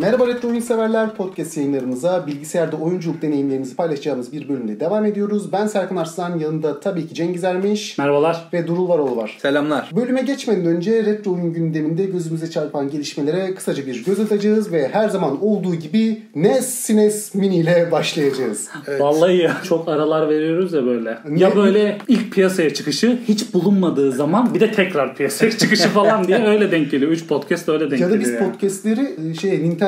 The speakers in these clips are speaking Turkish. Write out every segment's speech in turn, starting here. Merhaba Retro Oyun Severler Podcast yayınlarımıza bilgisayarda oyunculuk deneyimlerimizi paylaşacağımız bir bölümle devam ediyoruz. Ben Serkan Arslan, yanında tabii ki Cengiz Ermiş. Merhabalar. Ve Durul Varol var. Selamlar. Bölüme geçmeden önce retro oyun gündeminde gözümüze çarpan gelişmelere kısaca bir göz atacağız ve her zaman olduğu gibi SNES Mini ile başlayacağız. Evet. Vallahi ya, çok aralar veriyoruz ya böyle. Ya böyle ilk piyasaya çıkışı hiç bulunmadığı zaman bir de tekrar piyasaya çıkışı falan diye öyle denk geliyor. 3 podcast öyle denk geliyor. Ya da biz yani podcastleri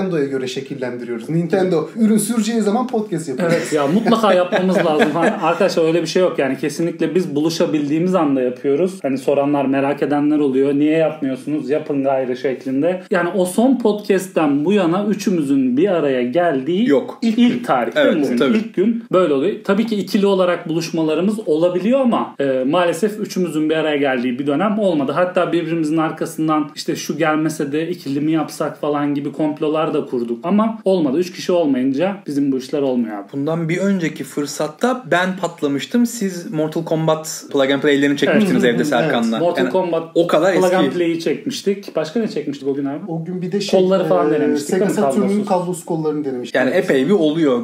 Nintendo'ya göre şekillendiriyoruz. Nintendo ürün süreceği zaman podcast yapıyoruz. Evet ya, mutlaka yapmamız lazım. Hani arkadaşlar öyle bir şey yok yani. Kesinlikle biz buluşabildiğimiz anda yapıyoruz. Hani soranlar, merak edenler oluyor. Niye yapmıyorsunuz? Yapın gayrı şeklinde. Yani o son podcast'ten bu yana üçümüzün bir araya geldiği yok. İlk tarih. Evet, tabii. İlk gün böyle oluyor. Tabii ki ikili olarak buluşmalarımız olabiliyor ama maalesef üçümüzün bir araya geldiği bir dönem olmadı. Hatta birbirimizin arkasından işte şu gelmese de ikili mi yapsak falan gibi komplolar da kurduk ama olmadı. 3 kişi olmayınca bizim bu işler olmuyor abi. Bundan bir önceki fırsatta ben patlamıştım. Siz Mortal Kombat Plug and Play'lerini çekmiştiniz evde Serkan'la. Evet. Mortal Kombat o kadar Plug and Play'i çekmiştik. Başka ne çekmiştik o gün abi? O gün bir de kolları falan denemiştik. Sega Saturn'un kablosuz kollarını denemiştik. Yani epey bir oluyor.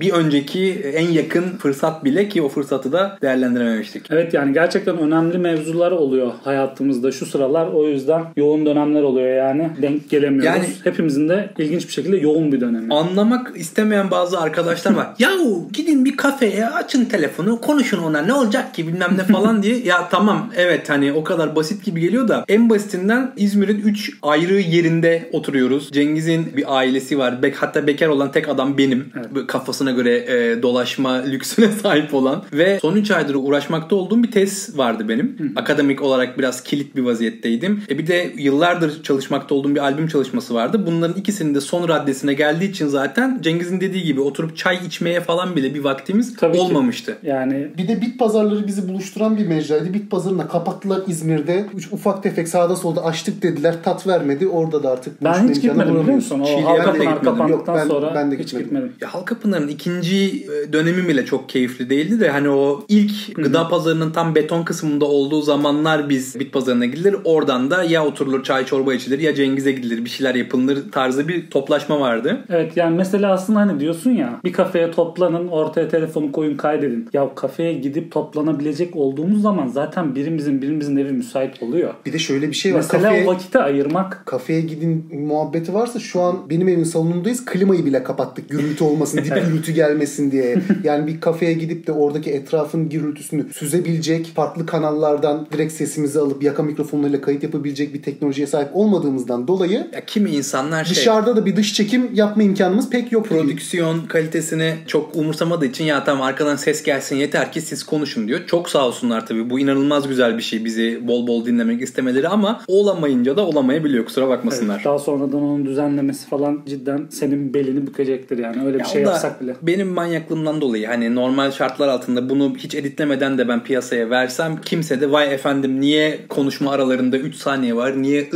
Bir önceki en yakın fırsat bile, ki o fırsatı da değerlendirememiştik. Evet yani gerçekten önemli mevzular oluyor hayatımızda şu sıralar. O yüzden yoğun dönemler oluyor yani. Denk gelemiyoruz. Yani hepimizin de İlginç bir şekilde yoğun bir dönem. Anlamak istemeyen bazı arkadaşlar var. Yahu gidin bir kafeye, açın telefonu, konuşun ona, ne olacak ki bilmem ne falan diye. Ya tamam, evet hani o kadar basit gibi geliyor da en basitinden İzmir'in 3 ayrı yerinde oturuyoruz. Cengiz'in bir ailesi var. Hatta bekar olan tek adam benim. Evet. Kafasına göre dolaşma lüksüne sahip olan ve son 3 aydır uğraşmakta olduğum bir tez vardı benim. Akademik olarak biraz kilit bir vaziyetteydim. Bir de yıllardır çalışmakta olduğum bir albüm çalışması vardı. Bunların ikisini de son raddesine geldiği için zaten Cengiz'in dediği gibi oturup çay içmeye falan bile bir vaktimiz tabii olmamıştı. Yani bir de bit pazarları bizi buluşturan bir mecraydı. Bit pazarına kapattılar İzmir'de. Ufak tefek sağda solda açtık dediler. Tat vermedi. Orada da artık ben hiç gitmedim biliyor musun? Halkapınar kapandıktan sonra ben de gitmedim. Ya Halkapınar'ın ikinci dönemi bile çok keyifli değildi de hani o ilk gıda pazarının tam beton kısmında olduğu zamanlar biz bit pazarına gidilir. Oradan da ya oturulur çay çorba içilir ya Cengiz'e gidilir. Bir şeyler yapılır tarzı bir toplaşma vardı. Evet yani mesela aslında hani diyorsun ya bir kafeye toplanın, ortaya telefonu koyun, kaydedin. Ya kafeye gidip toplanabilecek olduğumuz zaman zaten birimizin evi müsait oluyor. Bir de şöyle bir şey var. Mesela kafeye, o vakite ayırmak. Kafeye gidin muhabbeti varsa şu an benim evin salonundayız. Klimayı bile kapattık. Gürültü olmasın, dip gürültü gelmesin diye. Yani bir kafeye gidip de oradaki etrafın gürültüsünü süzebilecek, farklı kanallardan direkt sesimizi alıp yaka mikrofonlarıyla kayıt yapabilecek bir teknolojiye sahip olmadığımızdan dolayı ya kimi insanlar dışarıda da bir dış çekim yapma imkanımız pek yok. Prodüksiyon kalitesini çok umursamadığı için ya tamam arkadan ses gelsin yeter ki siz konuşun diyor. Çok sağ olsunlar tabii. Bu inanılmaz güzel bir şey, bizi bol bol dinlemek istemeleri ama olamayınca da olamayabiliyor. Kusura bakmasınlar. Evet, daha sonradan onun düzenlemesi falan cidden senin belini bükecektir yani. Öyle bir şey yapsak bile. Benim manyaklığımdan dolayı hani normal şartlar altında bunu hiç editlemeden de ben piyasaya versem kimse de vay efendim niye konuşma aralarında 3 saniye var, niye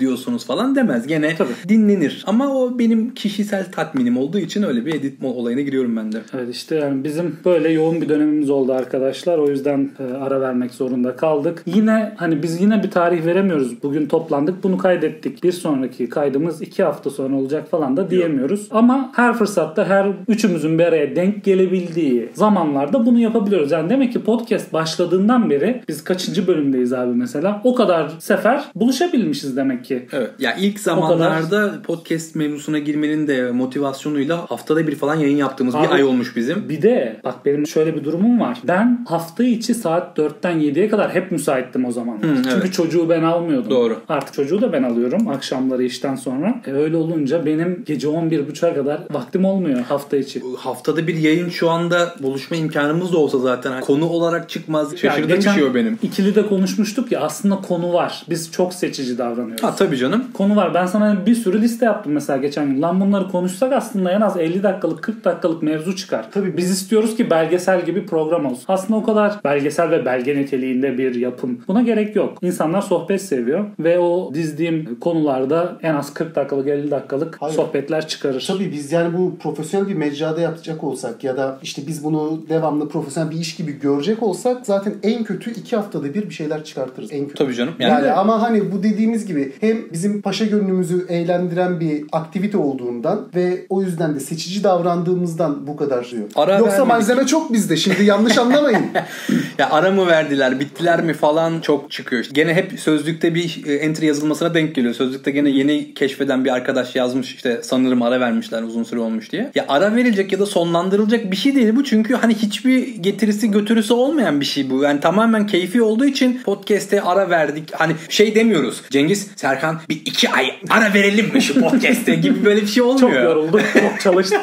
diyorsunuz falan demez. Gene tabii dinlenir. Ama o benim kişisel tatminim olduğu için öyle bir edit olayına giriyorum ben de. Evet işte yani bizim böyle yoğun bir dönemimiz oldu arkadaşlar. O yüzden ara vermek zorunda kaldık. Yine hani biz yine bir tarih veremiyoruz. Bugün toplandık, bunu kaydettik. Bir sonraki kaydımız 2 hafta sonra olacak falan da diyemiyoruz. Ama her fırsatta her üçümüzün bir araya denk gelebildiği zamanlarda bunu yapabiliyoruz. Yani demek ki podcast başladığından beri biz kaçıncı bölümdeyiz abi mesela? O kadar sefer buluşabilmişiz demek ki. Evet. Ya ilk zamanlarda podcast mevzusuna girmenin de motivasyonuyla haftada bir falan yayın yaptığımız abi, bir ay olmuş bizim. Bir de bak benim şöyle bir durumum var. Ben hafta içi saat 4'ten 7'ye kadar hep müsaittim o zaman. Çünkü evet, çocuğu ben almıyordum. Doğru. Artık çocuğu da ben alıyorum akşamları işten sonra. Öyle olunca benim gece 11.30'a kadar vaktim olmuyor hafta içi. Haftada bir yayın şu anda buluşma imkanımız da olsa zaten konu olarak çıkmaz. Şaşırdım düşüyor benim. İkili de konuşmuştuk ya, aslında konu var. Biz çok seçici davranıyoruz. Ha tabii canım. Konu var. Ben sana bir sürü liste yaptım mesela geçen gün. Lan bunları konuşsak aslında en az 50 dakikalık 40 dakikalık mevzu çıkar. Tabii biz istiyoruz ki belgesel gibi program olsun. Aslında o kadar belgesel ve belge niteliğinde bir yapım. Buna gerek yok. İnsanlar sohbet seviyor ve o dizdiğim konularda en az 40 dakikalık 50 dakikalık sohbetler çıkarır. Tabii biz yani bu profesyonel bir mecrada yapacak olsak ya da işte biz bunu devamlı profesyonel bir iş gibi görecek olsak zaten en kötü 2 haftada bir şeyler çıkartırız. En kötü. Tabii canım. Yani ama hani bu dediğimiz gibi hem bizim paşa gönlümüzü eğlendiren bir bir aktivite olduğundan ve o yüzden de seçici davrandığımızdan bu kadar diyor. Ara yoksa vermedik. Malzeme çok bizde. Şimdi yanlış anlamayın. Ya ara mı verdiler, bittiler mi falan çok çıkıyor. İşte gene hep sözlükte bir entry yazılmasına denk geliyor. Sözlükte gene yeni keşfeden bir arkadaş yazmış işte sanırım ara vermişler uzun süre olmuş diye. Ya ara verilecek ya da sonlandırılacak bir şey değil bu. Çünkü hani hiçbir getirisi götürüsü olmayan bir şey bu. Yani tamamen keyfi olduğu için podcast'e ara verdik. Hani şey demiyoruz. Cengiz, Serkan bir iki ay ara verelim mi şu podcast'e gibi böyle bir şey olmuyor. Çok yoruldum. Çok çalıştım.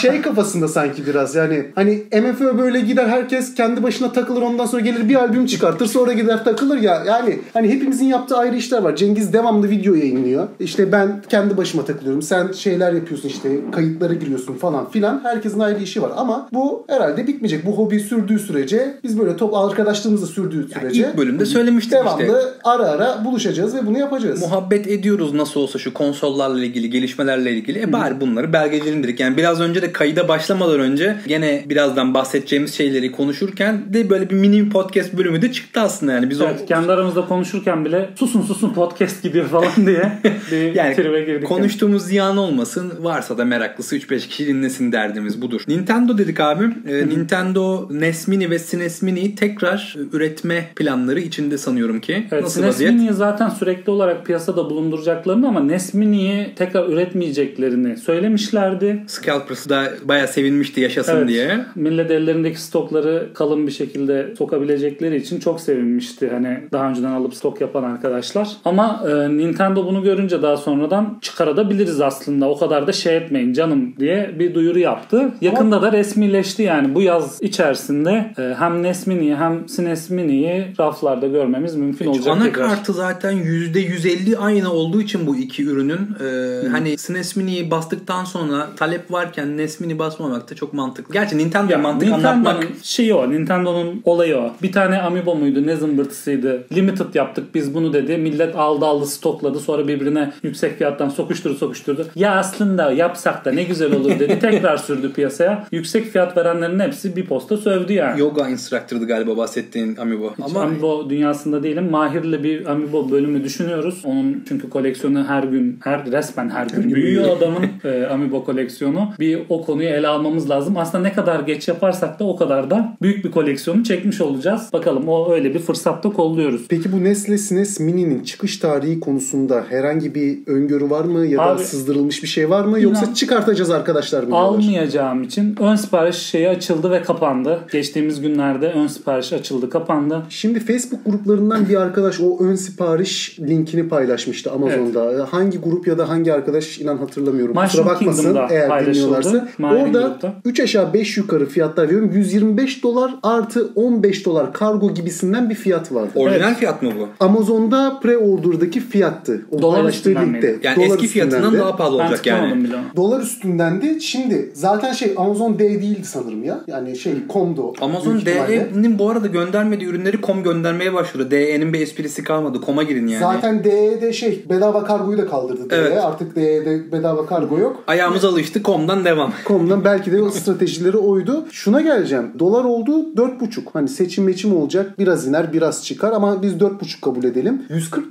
Şey kafasında sanki biraz yani hani MFÖ böyle gider herkes kendi başına takılır ondan sonra gelir bir albüm çıkartır sonra gider takılır ya. Yani hani hepimizin yaptığı ayrı işler var. Cengiz devamlı video yayınlıyor. İşte ben kendi başıma takılıyorum. Sen şeyler yapıyorsun işte kayıtlara giriyorsun falan filan. Herkesin ayrı işi var ama bu herhalde bitmeyecek. Bu hobi sürdüğü sürece biz böyle top arkadaşlığımızı sürdüğü sürece yani ilk bölümde söylemiştik devamlı işte. Devamlı ara ara buluşacağız ve bunu yapacağız. Muhabbet ediyoruz nasıl olsa şu konsollarla ilgili, gelişmelerle ilgili. Bari bunları belgeleyelim dedik. Yani biraz önce de kayıda başlamadan önce gene birazdan bahsedeceğimiz şeyleri konuşurken de böyle bir mini podcast bölümü de çıktı aslında yani. Biz evet, kendi aramızda konuşurken bile susun podcast gidiyor falan diye bir yani tribe girdik. Konuştuğumuz ziyan olmasın. Varsa da meraklısı 3-5 kişi dinlesin derdimiz budur. Nintendo dedik abim. Nintendo NES Mini ve SNES Mini'yi tekrar üretme planları içinde sanıyorum ki. Evet, nasıl vaziyet? SNES Mini'yi zaten sürekli olarak piyasada bulunduracaklarını ama NES Mini'yi tekrar üretmeyeceklerini söylemişlerdi. Scalpers da bayağı sevinmişti yaşasın evet, diye. Millet ellerindeki stokları kalın bir şekilde sokabilecekleri için çok sevinmişti. Hani daha önceden alıp stok yapan arkadaşlar. Ama Nintendo bunu görünce daha sonradan çıkarabiliriz aslında. O kadar da şey etmeyin canım diye bir duyuru yaptı. Yakında da resmileşti yani. Bu yaz içerisinde hem NES Mini'yi hem SNES Mini'yi raflarda görmemiz mümkün olacak. Anakartı zaten %150 aynı olduğu için bu iki ürünün hani SNES Mini'yi bastıktan sonra talep varken NES Mini basmamak da çok mantıklı. Gerçi Nintendo ya, mantık anlatmak şeyi o. Nintendo'nun olayı o. Bir tane Amiibo muydu? Ne zımbırtısıydı? Limited yaptık biz bunu dedi. Millet aldı stokladı. Sonra birbirine yüksek fiyattan sokuşturdu. Ya aslında yapsak da ne güzel olur dedi. Tekrar sürdü piyasaya. Yüksek fiyat verenlerin hepsi bir posta sövdü yani. Yoga instructor'dı galiba bahsettiğin Amiibo. Ama Amiibo dünyasında değilim. Mahir'le bir Amiibo bölümü düşünüyoruz. Onun çünkü koleksiyonu resmen her gün büyüyor adamın Amiibo koleksiyonu. Bir o konuyu ele almamız lazım. Aslında ne kadar geç yaparsak da o kadar da büyük bir koleksiyonu çekmiş olacağız. Bakalım o öyle bir fırsatta kolluyoruz. Peki bu SNES Mini'nin çıkış tarihi konusunda herhangi bir öngörü var mı? Ya da sızdırılmış bir şey var mı? Yoksa çıkartacağız arkadaşlar mı? Almayacağım için ön sipariş şeyi açıldı ve kapandı. Geçtiğimiz günlerde ön sipariş açıldı, kapandı. Şimdi Facebook gruplarından bir arkadaş o ön sipariş linkini paylaşmıştı Amazon'da. Evet. Hangi grup ya da hangi arkadaş inan hatırlamıyorum. Kusura bakmasın eğer dinliyorlarsa. Orada grupta. 3 aşağı 5 yukarı fiyatlar veriyorum. $125 artı $15 kargo gibisinden bir fiyat vardı. Orijinal fiyat mı bu? Amazon'da pre-order'daki fiyattı. O dolar üstünden de. Yani dolar eski fiyatından daha pahalı olacak yani. Dolar üstündendi. Şimdi zaten Amazon D değildi sanırım ya. Yani Com'du. Amazon D'nin bu arada göndermediği ürünleri Com göndermeye başladı. D'nin bir esprisi kalmadı. Com'a girin yani. Zaten D'de bedava kargoyu da kaldırdı. Evet. Artık D'de bedava kargo yok. Ayağımız alıştı. Com'dan devam. Com'dan belki de o stratejileri oydu. Şuna geleceğim. Dolar oldu 4,5. Hani seçim olacak. Biraz iner biraz çıkar ama biz 4,5 kabul edelim.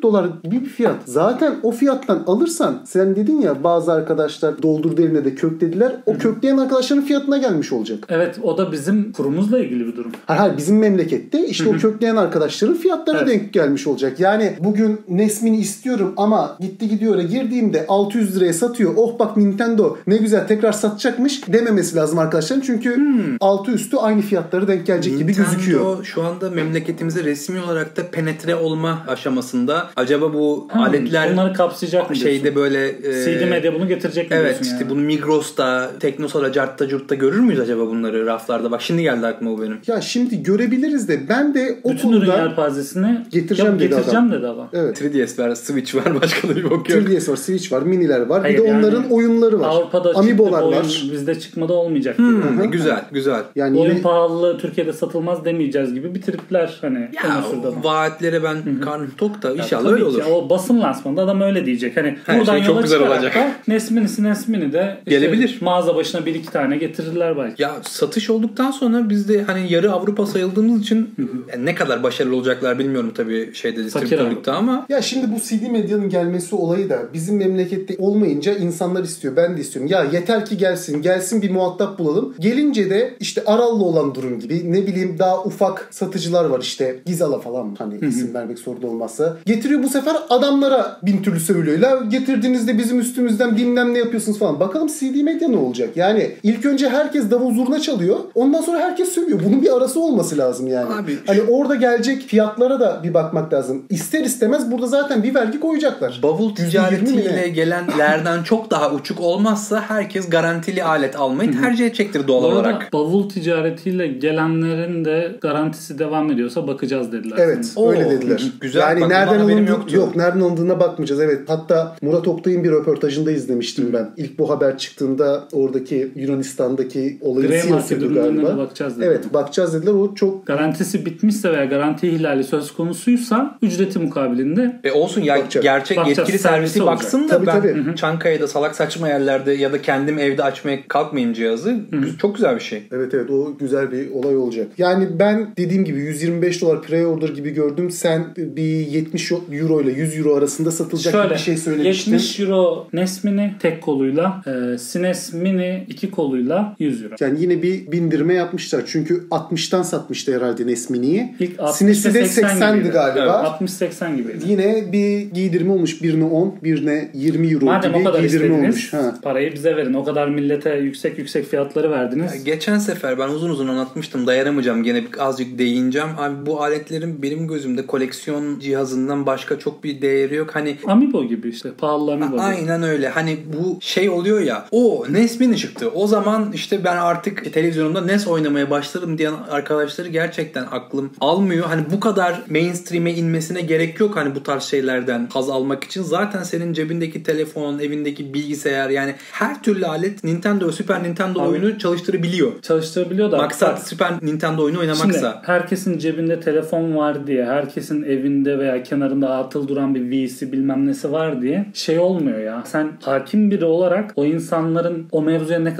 $140 gibi bir fiyat. Zaten o fiyattan alırsan sen dedin ya bazı arkadaşlar doldurdu eline de köklediler. O kökleyen arkadaşların fiyatına gelmiş olacak. Evet o da bizim kurumuzla ilgili bir durum. Hayır bizim memlekette işte o kökleyen arkadaşların fiyatlarına denk gelmiş olacak. Yani bugün NES Mini istiyorum ama gidiyor'a girdiğimde 600 liraya satıyor. Oh bak Nintendo ne güzel tekrar satacakmış dememesi lazım arkadaşların. Çünkü altı üstü aynı fiyatlara denk gelecek Nintendo gibi gözüküyor. Nintendo şu anda memleketimize resmi olarak da penetre olma aşamasında. Acaba bu aletler onları kapsayacak mı diyorsun? Böyle CD medya bunu getirecek mi diyorsun? Evet işte yani? Bunu Migros'ta, Teknosa'da, Cart'ta görür müyüz acaba bunları raflarda? Bak şimdi geldi aklıma o benim. Ya şimdi görebiliriz de ben de o bütün konuda yelpazesini getireceğim dedi adam. Evet. 3DS var, Switch var, başka da bir bok yok. 3DS var, Switch var, miniler var. Hayır, bir de yani onların oyunları var. Avrupa'da Amiibo'lar var. Bizde çıkmadı olmayacak gibi. Güzel. Yani oyun pahalı Türkiye'de satılmaz demeyeceğiz gibi bitiripler hani. Ya vaatlere ben karnım tok da inşallah öyle olur. O basın lansmanında adam öyle diyecek. Hani buradan yola çıkarak da NES Mini de işte gelebilir. Mağaza başına bir iki tane getirirler belki. Ya satış olduktan sonra biz de hani yarı Avrupa sayıldığımız için yani ne kadar başarılı olacaklar bilmiyorum tabii distribütörlükte ama. Ya şimdi bu CD medyanın gelmesi olayı da bizim memleketimiz memlekette olmayınca insanlar istiyor. Ben de istiyorum. Ya yeter ki gelsin bir muhatap bulalım. Gelince de işte Aral'la olan durum gibi, ne bileyim, daha ufak satıcılar var işte. Gizala falan, hani isim vermek sorun olmazsa. Getiriyor bu sefer adamlara bin türlü söylüyor. La getirdiğinizde bizim üstümüzden bilmem ne yapıyorsunuz falan. Bakalım CD Medya ne olacak? Yani ilk önce herkes davul zurna çalıyor. Ondan sonra herkes sövüyor. Bunun bir arası olması lazım yani. Abi, hani orada gelecek fiyatlara da bir bakmak lazım. İster istemez burada zaten bir vergi koyacaklar. Bavul ticaretiyle gelenlerden çok daha uçuk olmazsa herkes garantili alet almayı tercih edecektir doğal olarak. Bavul ticaretiyle gelenlerin de garantisi devam ediyorsa bakacağız dediler. Evet. Öyle dediler. Güzel. Yani bak, nereden alındı? Yok, nereden alındığına bakmayacağız. Evet. Hatta Murat Oktay'ın bir röportajında izlemiştim ben. İlk bu haber çıktığında oradaki Yunanistan'daki olayı siyasetiyordu galiba. Bakacağız dediler. Evet. Bakacağız dediler. O çok... Garantisi bitmişse veya garanti ihlali söz konusuysa ücreti mukabilinde... olsun ya, gerçek yetkili servisi baksın da tabii. Çankaya'da salak saçma yerlerde ya da kendim evde açmaya kalkmayayım cihazı. Çok güzel bir şey. Evet, o güzel bir olay olacak. Yani ben dediğim gibi $125 pre-order gibi gördüm. Sen bir €70 ile €100 arasında satılacak şöyle, bir şey söylemiştin. €70 NES Mini tek koluyla, SNES Mini iki koluyla €100. Yani yine bir bindirme yapmışlar. Çünkü 60'tan satmıştı herhalde NES Mini'yi. SNES'i de 80'di galiba. Evet, 60-80 gibi. Yine bir giydirme olmuş. Birine 10, birine €20 madem gibi giydirme olmuş. Parayı bize verin. O kadar millete yüksek fiyatları verdiniz. Ya geçen sefer ben uzun anlatmıştım. Dayanamayacağım. Gene azıcık değineceğim. Abi bu aletlerin benim gözümde koleksiyon cihazından başka çok bir değeri yok. Hani Amiibo gibi işte. Pahalı Amiibo. Aynen öyle. Hani bu şey oluyor ya. O NES Mini çıktı. O zaman işte ben artık televizyonumda NES oynamaya başlarım diyen arkadaşları gerçekten aklım almıyor. Hani bu kadar mainstream'e inmesine gerek yok. Hani bu tarz şeylerden haz almak için zaten senin cebindeki telefon, evindeki bilgisayar, yani her türlü alet Nintendo, Super Nintendo oyunu çalıştırabiliyor. Çalıştırabiliyor da. Maksat Super Nintendo oyunu oynamaksa. Şimdi herkesin cebinde telefon var diye, herkesin evinde veya kenarında atıl duran bir Wii'si bilmem nesi var diye şey olmuyor ya. Sen hakim biri olarak o insanların o mevzuya ne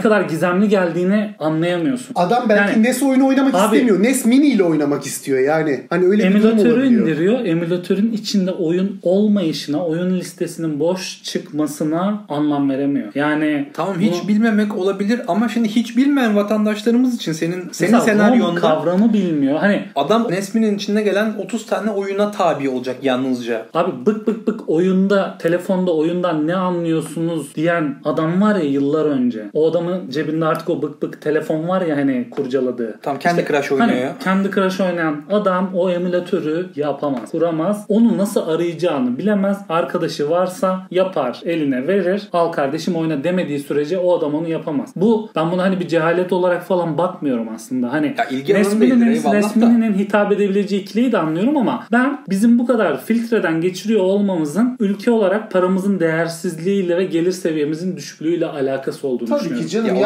kadar gizemli geldiğini anlayamıyorsun. Adam belki NES oyunu oynamak istemiyor. NES Mini ile oynamak istiyor yani. Hani öyle bir durum olabiliyor. Emülatörün içinde oyun olmayışına, oyun listesinin boş çıkmasına anlam veremiyor. Yani tamam, hiç bilmemek olabilir ama şimdi hiç bilmeyen vatandaşlarımız için senin senaryonda kavramı bilmiyor. Hani adam NES'in içinde gelen 30 tane oyuna tabi olacak yalnızca. Abi bık oyunda, telefonda oyundan ne anlıyorsunuz diyen adam var ya yıllar önce. O adamın cebinde artık o bık telefon var ya, hani kurcaladığı. Tam kendi Crash oynuyor. Kendi Crash oynayan adam o emülatörü yapamaz, kuramaz. Onu nasıl arayacağını bilemez. Arkadaşı varsa yapar, eline verir. Al kardeşim oyna demediği sürece o adam onu yapamaz. Ben buna hani bir cehalet olarak falan bakmıyorum aslında. Hani resminin hitap edebileceği kitleyi de anlıyorum ama ben bizim bu kadar filtreden geçiriyor olmamızın ülke olarak paramızın değersizliğiyle ve gelir seviyemizin düşüklüğüyle alakası olduğunu düşünüyorum. Tabii ki canım.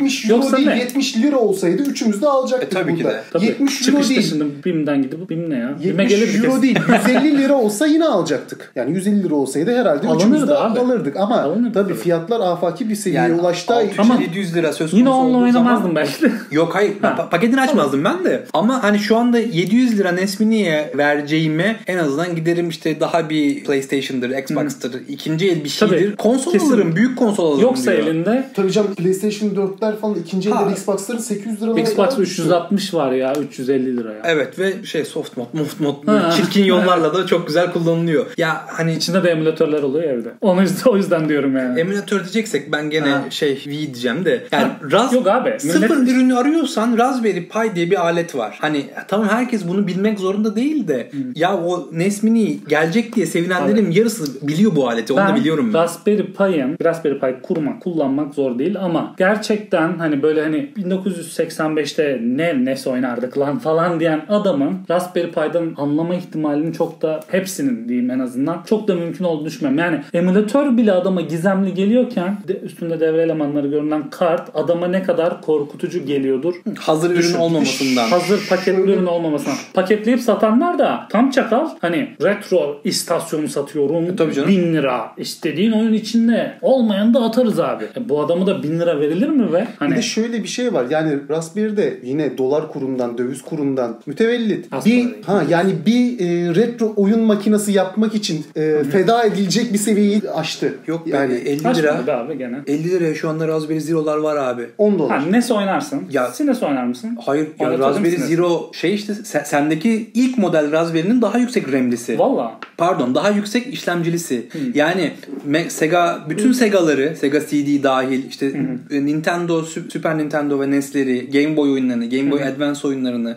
€70 değil, €70 olsaydı üçümüz de alacaktık tabii burada. Ki de. Tabii. €70 değil. Şimdi BİM'den gidip BİM ne ya? BİM'e gelir €100 değil. €150 olsa yine alacaktık. Yani €150 olsaydı herhalde üçümüz de alırdık. Ama tabii fiyatlar afaki bir seviyeye ulaştı. 700 lira söz konusu. Yine onunla oynamazdım belki. Yok, hayır. Paketini açmazdım ben de. Ama hani şu anda €700 NES Mini'ye vereceğime en azından giderim işte daha bir PlayStation'dır, Xbox'tır, ikinci el bir şeydir. Tabii, konsol alırım, büyük konsol alırım. Yoksa diyor. Elinde. Tabii canım, PlayStation 4'ler falan ikinci el Xbox'ların €800. Xbox 360 var ya, €350. Evet ve soft mod, mod çirkin yollarla da çok güzel kullanılıyor. Ya hani içinde de emülatörler oluyor evde. O yüzden diyorum yani. Emülatör diyeceksek ben gene V diyeceğim de. Yani sıfır ürünü arıyorsan Raspberry Pi diye bir alet var. Hani tamam, herkes bunu bilmek zorunda değil de ya o NES Mini gelecek diye sevinenlerin yarısı biliyor bu aleti. Onu da biliyorum. Raspberry Pi kullanmak zor değil ama gerçekten böyle 1985'te NES oynardık lan falan diyen adamın Raspberry Pi'den anlama ihtimalinin çok da, hepsinin diyeyim en azından, çok da mümkün olduğunu düşünmüyorum. Yani emülatör bile adama gizemli geliyorken üstünde devre elemanları görünen kart adama ne kadar korkutucu geliyordur. Hazır ürün olmamasından. Hazır paketli ürün olmamasından. Paketleyip satanlar da tam çakal. Retro istasyonu satıyorum. Tabii canım. 1000 lira. İstediğin oyun içinde. Olmayan da atarız abi. Bu adamı da 1000 lira verilir mi be? Bir de şöyle bir şey var. Yani Raspberry'de yine dolar kurundan, döviz kurundan mütevellit. Bir retro oyun makinesi yapmak için feda edilecek bir seviyeyi aştı. Yok yani 50 lira. Abi gene. 50 liraya şu anda Raspberry Zero'lar var abi. $10. Ha, NES oynarsın. Ya, SNES oynar mısın? Hayır. Ya, Raspberry Zero şey işte sendeki ilk model Raspberry'nin daha yüksek RAM'lisi. Valla. Pardon, daha yüksek işlemcilisi. Hı. Yani Sega, bütün Sega'ları, Sega CD dahil işte Nintendo, Super Nintendo ve NES'leri, Game Boy oyunlarını, Game Boy Advance oyunlarını,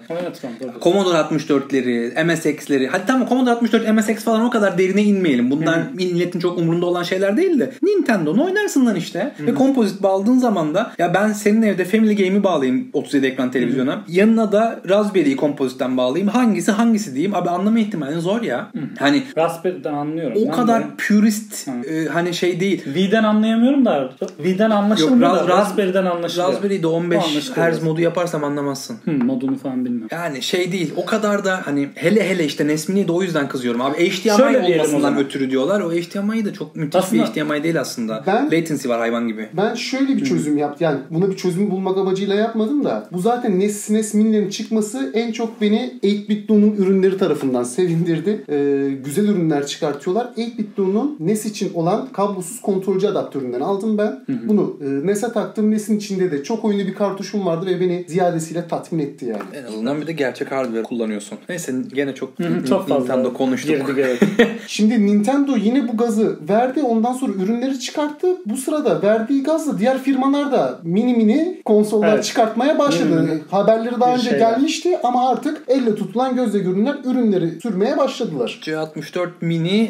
Commodore 64'leri, MSX'leri. Hadi tamam, Commodore 64, MSX falan o kadar derine inmeyelim. Bunlar milletin çok umurunda olan şeyler değil de Nintendo'nu oynarsın lan işte. Ve kompozit bağladığın zaman da ya ben senin evde Family Game'i bağlayayım 37 ekran televizyona. Yanına da Raspberry'yi kompozitten bağlayayım. Hangisi diyeyim. Abi anlama ihtimali zor ya. Hani Raspberry'den anlıyorum. O kadar de pürist hani şey değil. V'den anlayamıyorum da. V'den anlaşılmıyor. Raspberry'den anlaşılıyor. Raspberry'de 15 Hz modu yaparsam anlamazsın. Modunu falan bilmem. Yani şey değil. O kadar da hani hele işte NES Mini'yi de o yüzden kızıyorum abi. HDMI olmasından ötürü diyorlar. O HDMI de çok müthiş aslında, bir HDMI değil aslında. Latency var hayvan gibi. Ben şöyle bir çözüm yaptım. Yani buna bir çözüm bulmak amacıyla yapmadım da. Bu zaten NES Mini'lerin çıkması en çok beni 8BitDo'nun ürünleri tarafından sevindirdi. Güzel ürünler çıkartıyorlar. 8BitDo'nun NES için olan kablosuz kontrolcü adaptöründen aldım ben. Bunu NES'e taktım. NES'in içinde de çok oyunlu bir kartuşum vardı ve beni ziyadesiyle tatmin etti yani. En azından bir de gerçek hardware kullanıyorsun. Neyse gene çok Nintendo konuştuk. Şimdi Nintendo yine bu gazı verdi. Ondan sonra ürünleri çıkarttı. Bu sırada verdiği gazla diğer firmalar da mini konsollar çıkartmaya başladı. Haberleri daha önce gelmişti ama artık elle tutulan gözle görünen ürünleri sürmeye başladılar. C64 Mini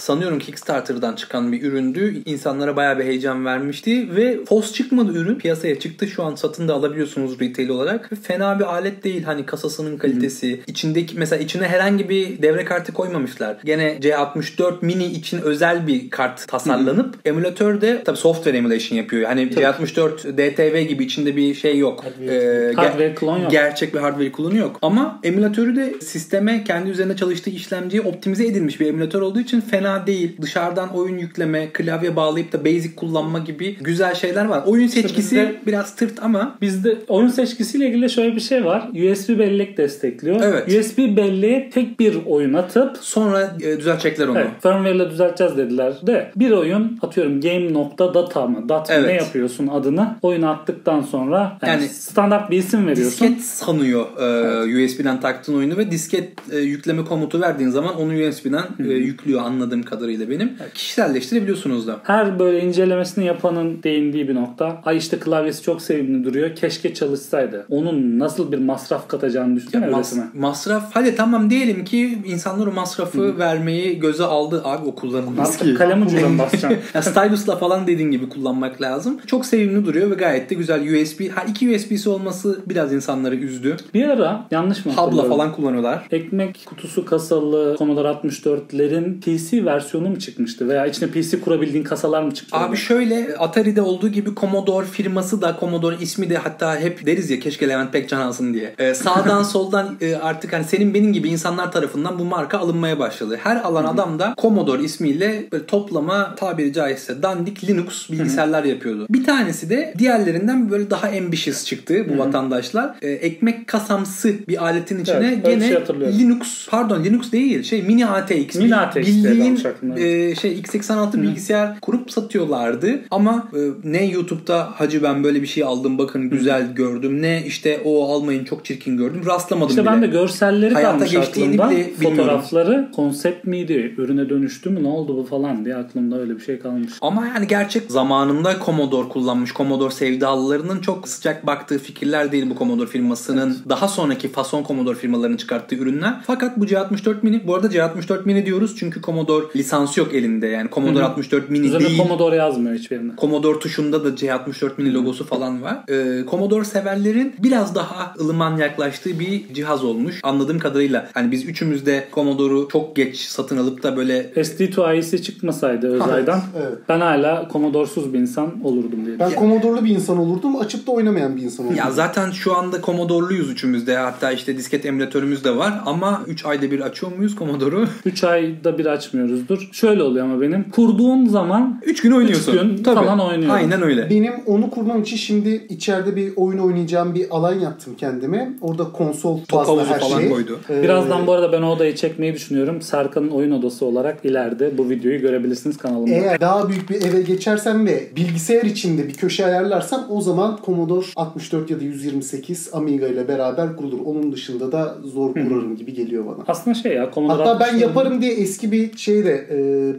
sanıyorum Kickstarter'dan çıkan bir üründü. İnsanlara bayağı bir heyecan vermişti ve FOS çıkmadı ürün. Piyasaya çıktı. Şu an satın da alabiliyorsunuz retail olarak. Fena bir alet değil. Hani kasasının kalitesi. İçindeki mesela içine herhangi bir devre kartı koymamışlar. Gene C64 Mini için özel bir kart tasarlanıp emülatör de tabii software emulation yapıyor. Hani C64 DTV gibi içinde bir şey yok. Hardware klon yok. Gerçek bir hardware klonu yok. Ama emülatörü de sisteme kendi üzerinde çalıştığı işlemciye optimize edilmiş bir emülatör olduğu için fena değil. Dışarıdan oyun yükleme, klavye bağlayıp da basic kullanma gibi güzel şeyler var. Oyun seçkisi işte bizde, biraz tırt ama bizde oyun seçkisiyle ilgili şöyle bir şey var. USB bellek destekliyor. Evet. USB belleğe tek bir oyun atıp sonra düzeltecekler onu. Evet, firmware ile düzelteceğiz dediler de bir oyun atıyorum game.data mı? Data ne yapıyorsun adını? Oyunu attıktan sonra yani standart bir isim veriyorsun. Disket sanıyor USB'den taktığın oyunu ve disket yükleme komutu verdiğin zaman onu USB'den yüklüyor anladığım kadarıyla benim. Yani kişiselleştirebiliyorsunuz da. Her böyle incelemesini yapanın değindiği bir nokta. Ay işte klavyesi çok sevimli duruyor. Keşke çalışsaydı. Onun nasıl bir masraf katacağını düşünüyor musun? Masraf. Hadi tamam diyelim ki insanlar o masrafı vermeyi göze aldı. Abi o kullanılmaz ki. Kalem ucundan basacaksın. Yani stylus'la falan dediğin gibi kullanmak lazım. Çok sevimli duruyor ve gayet de güzel. USB. Ha, 2 USB'si olması biraz insanları üzdü. Bir ara yanlış mı? Habla falan kullanıyorlar. Ekmek kutusu kasalı Commodore 64'lerin PC versiyonu mu çıkmıştı? Veya içine PC kurabildiğin kasalar mı çıktı? Abi şöyle Atari'de olduğu gibi Commodore firması da Commodore ismi de hatta hep deriz ya keşke Levent Pekcan alsın diye. Sağdan soldan artık hani senin benim gibi insanlar tarafından bu marka alınmaya başladı. Her alan adam da Commodore ismiyle toplama tabiri caizse dandik Linux bilgisayarlar yapıyordu. Bir tanesi de diğerlerinden böyle daha ambitious çıktı bu vatandaşlar. Ekmek kasamsı bir aletin içine gene şey Linux değil Mini ATX. Mini ATX bildiğin şey x86 bilgisayar kurup satıyorlardı ama ne YouTube'da hacı ben böyle bir şey aldım bakın güzel gördüm ne işte o almayın çok çirkin gördüm rastlamadım işte bile. İşte ben de görselleri kalmış aklımda fotoğrafları bilmiyorum. Konsept miydi? Ürüne dönüştü mü? Ne oldu bu falan diye aklımda öyle bir şey kalmış. Ama yani gerçek zamanında Commodore kullanmış Commodore sevdalılarının çok sıcak baktığı fikirler değil bu Commodore firmasının daha sonraki fason Commodore firmalarının çıkarttığı ürünler. Fakat bu C64 Mini bu arada C64 Mini diyoruz çünkü Commodore lisansı yok elinde yani Commodore 64 Mini üzerine değil. Commodore yazmıyor hiçbirine. Commodore tuşunda da C64 Mini logosu falan var. Commodore severlerin biraz daha ılıman yaklaştığı bir cihaz olmuş. Anladığım kadarıyla hani biz üçümüz de Commodore'u çok geç satın alıp da böyle SD2IC çıkmasaydı Özay'dan ben hala Commodore'suz bir insan olurdum diye. Ben Commodore'lu bir insan olurdum. Açıp da oynamayan bir insan olurdum. Ya zaten şu anda Commodore'luyuz üçümüzde. Hatta işte disket emülatörümüz de var ama 3 ayda bir açıyor muyuz Commodore'u? 3 ayda bir açmıyoruzdur. Şöyle oluyor ama benim kurduğum zaman 3 gün oynuyorsun. 3 gün falan oynuyorum. Aynen öyle. Benim onu kurmam için şimdi içeride bir oyun oynayacağım bir alan yaptım kendime. Orada konsol fazla her şey. Koydu. Birazdan bu arada ben o odayı çekmeyi düşünüyorum. Serkan'ın oyun odası odası olarak ileride bu videoyu görebilirsiniz kanalımda. Eğer daha büyük bir eve geçersem ve bilgisayar içinde bir köşe ayarlarsam o zaman Commodore 64 ya da 128 Amiga ile beraber kurulur. Onun dışında da zor kurarım gibi geliyor bana. Aslında şey ya, Commodore hatta ben yaparım diye eski bir şeyde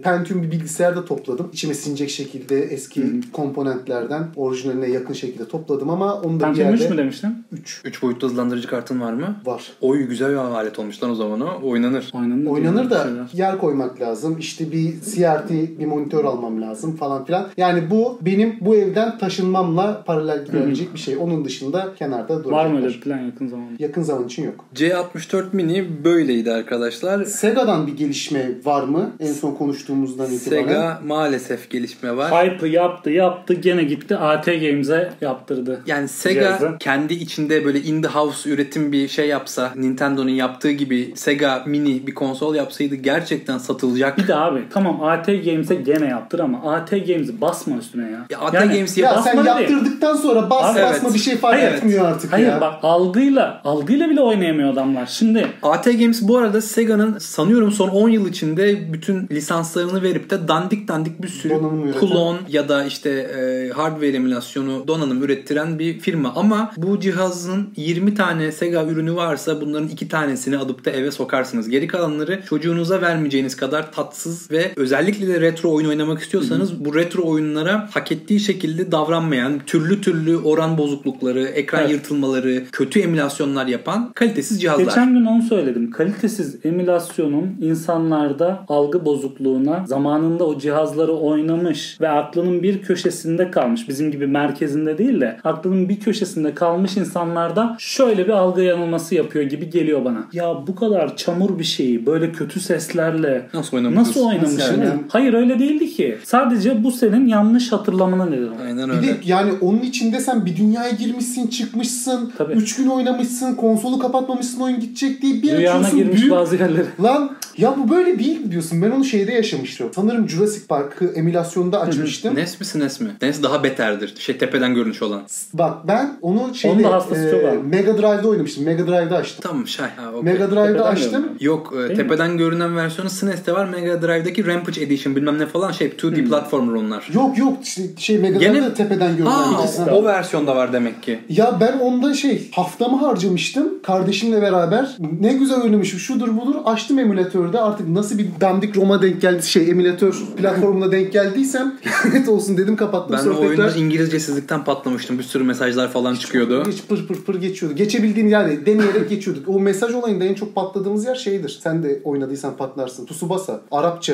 Pentium bir bilgisayarda topladım. İçime sinecek şekilde eski komponentlerden orijinaline yakın şekilde topladım ama onu da Pentium bir yerde... Pentium 3 mü demiştin? 3. 3 boyutlu hızlandırıcı kartın var mı? Var. Oy, güzel bir alet olmuş lan o zaman ha. Oynanır. Oynanır da yer koymak lazım. İşte bir CRT, bir monitör almam lazım falan filan. Yani bu benim bu evden taşınmamla paralel gidebilecek bir şey. Onun dışında kenarda duracak. Var mı öyle bir plan yakın zamanda? Yakın zaman için yok. C64 Mini böyleydi arkadaşlar. Sega'dan bir gelişme var mı? En son konuştuğumuzdan itibaren. Sega maalesef gelişme var. Hype'ı yaptı gene gitti AT Games'e yaptırdı. Yani Sega cihazı kendi içinde böyle indie house üretim bir şey yapsa, Nintendo'nun yaptığı gibi Sega Mini bir konsol yapsaydı gerçekten satılacak. Bir de abi tamam AT Games'e gene yaptır ama AT Games'i basma üstüne ya. Ya AT yani, Games'i ya sen yaptırdıktan sonra basma bir şey fark etmiyor artık. Hayır bak algıyla bile oynayamıyor adamlar. Şimdi AT Games bu arada Sega'nın sanıyorum son 10 yıl içinde bütün lisanslarını verip de dandik bir sürü klon ya da işte hardware emülasyonu donanım ürettiren bir firma ama bu cihazın 20 tane Sega ürünü varsa bunların 2 tanesini alıp da eve sokarsınız. Geri kalanları çocuğunuza vermeyeceğiniz kadar tatsız ve özellikle de retro oyun oynamak istiyorsanız bu retro oyunlara hak ettiği şekilde davranmayan, türlü oran bozuklukları, ekran yırtılmaları, kötü emülasyonlar yapan kalitesiz cihazlar. Geçen gün onu söyledim. Kalitesiz emülasyonun insanlarda algı bozukluğuna, zamanında o cihazları oynamış ve aklının bir köşesinde kalmış, bizim gibi merkezinde değil de aklının bir köşesinde kalmış insanlarda şöyle bir algı yanılması yapıyor gibi geliyor bana. Ya bu kadar çamur bir şeyi böyle kötü seslerle nasıl oynamışsın? Yani? Hayır öyle değildi ki. Sadece bu senin yanlış hatırlamana neden oldu. Aynen öyle. Bir de yani onun içinde sen bir dünyaya girmişsin, çıkmışsın, 3 gün oynamışsın, konsolu kapatmamışsın, oyun gidecek diye bir açıyorsun. Girmiş büyük bazı yerlere. Lan ya bu böyle değil diyorsun. Ben onu şeyde yaşamıştım. Sanırım Jurassic Park'ı emülasyonda açmıştım. NES mi SNES mi? NES daha beterdir. Şey tepeden görünüş olan. Bak ben onu şeyde Mega Drive'da oynamıştım. Mega Drive'da açtım. Tamam şey ha. Okay. Mega Drive'da tepeden açtım. Yok tepeden görünen versiyonu SNES'te var. Mega Drive'daki Rampage Edition bilmem ne falan şey 2D platformer onlar. Yok şey Mega Drive'da da tepeden görünen. Aa, o versiyonda var demek ki. Ya ben onda şey haftamı harcamıştım. Kardeşimle beraber ne güzel oynamışım. Şudur budur açtım emülatörde. Artık nasıl bir dandik Roma denk geldi şey emülatör platformuna denk geldiysem lanet olsun dedim kapattım. Ben o oyunda İngilizcesizlikten patlamıştım. Bir sürü mesajlar falan çıkıyordu. Hiç pır geçiyordu. Geçebildiğim yani deneyerek geçiyorduk. O mesaj olayında en çok patladığımız yer şeydir. Sen de oynadıysan patlarsın. Tsubasa. Arapça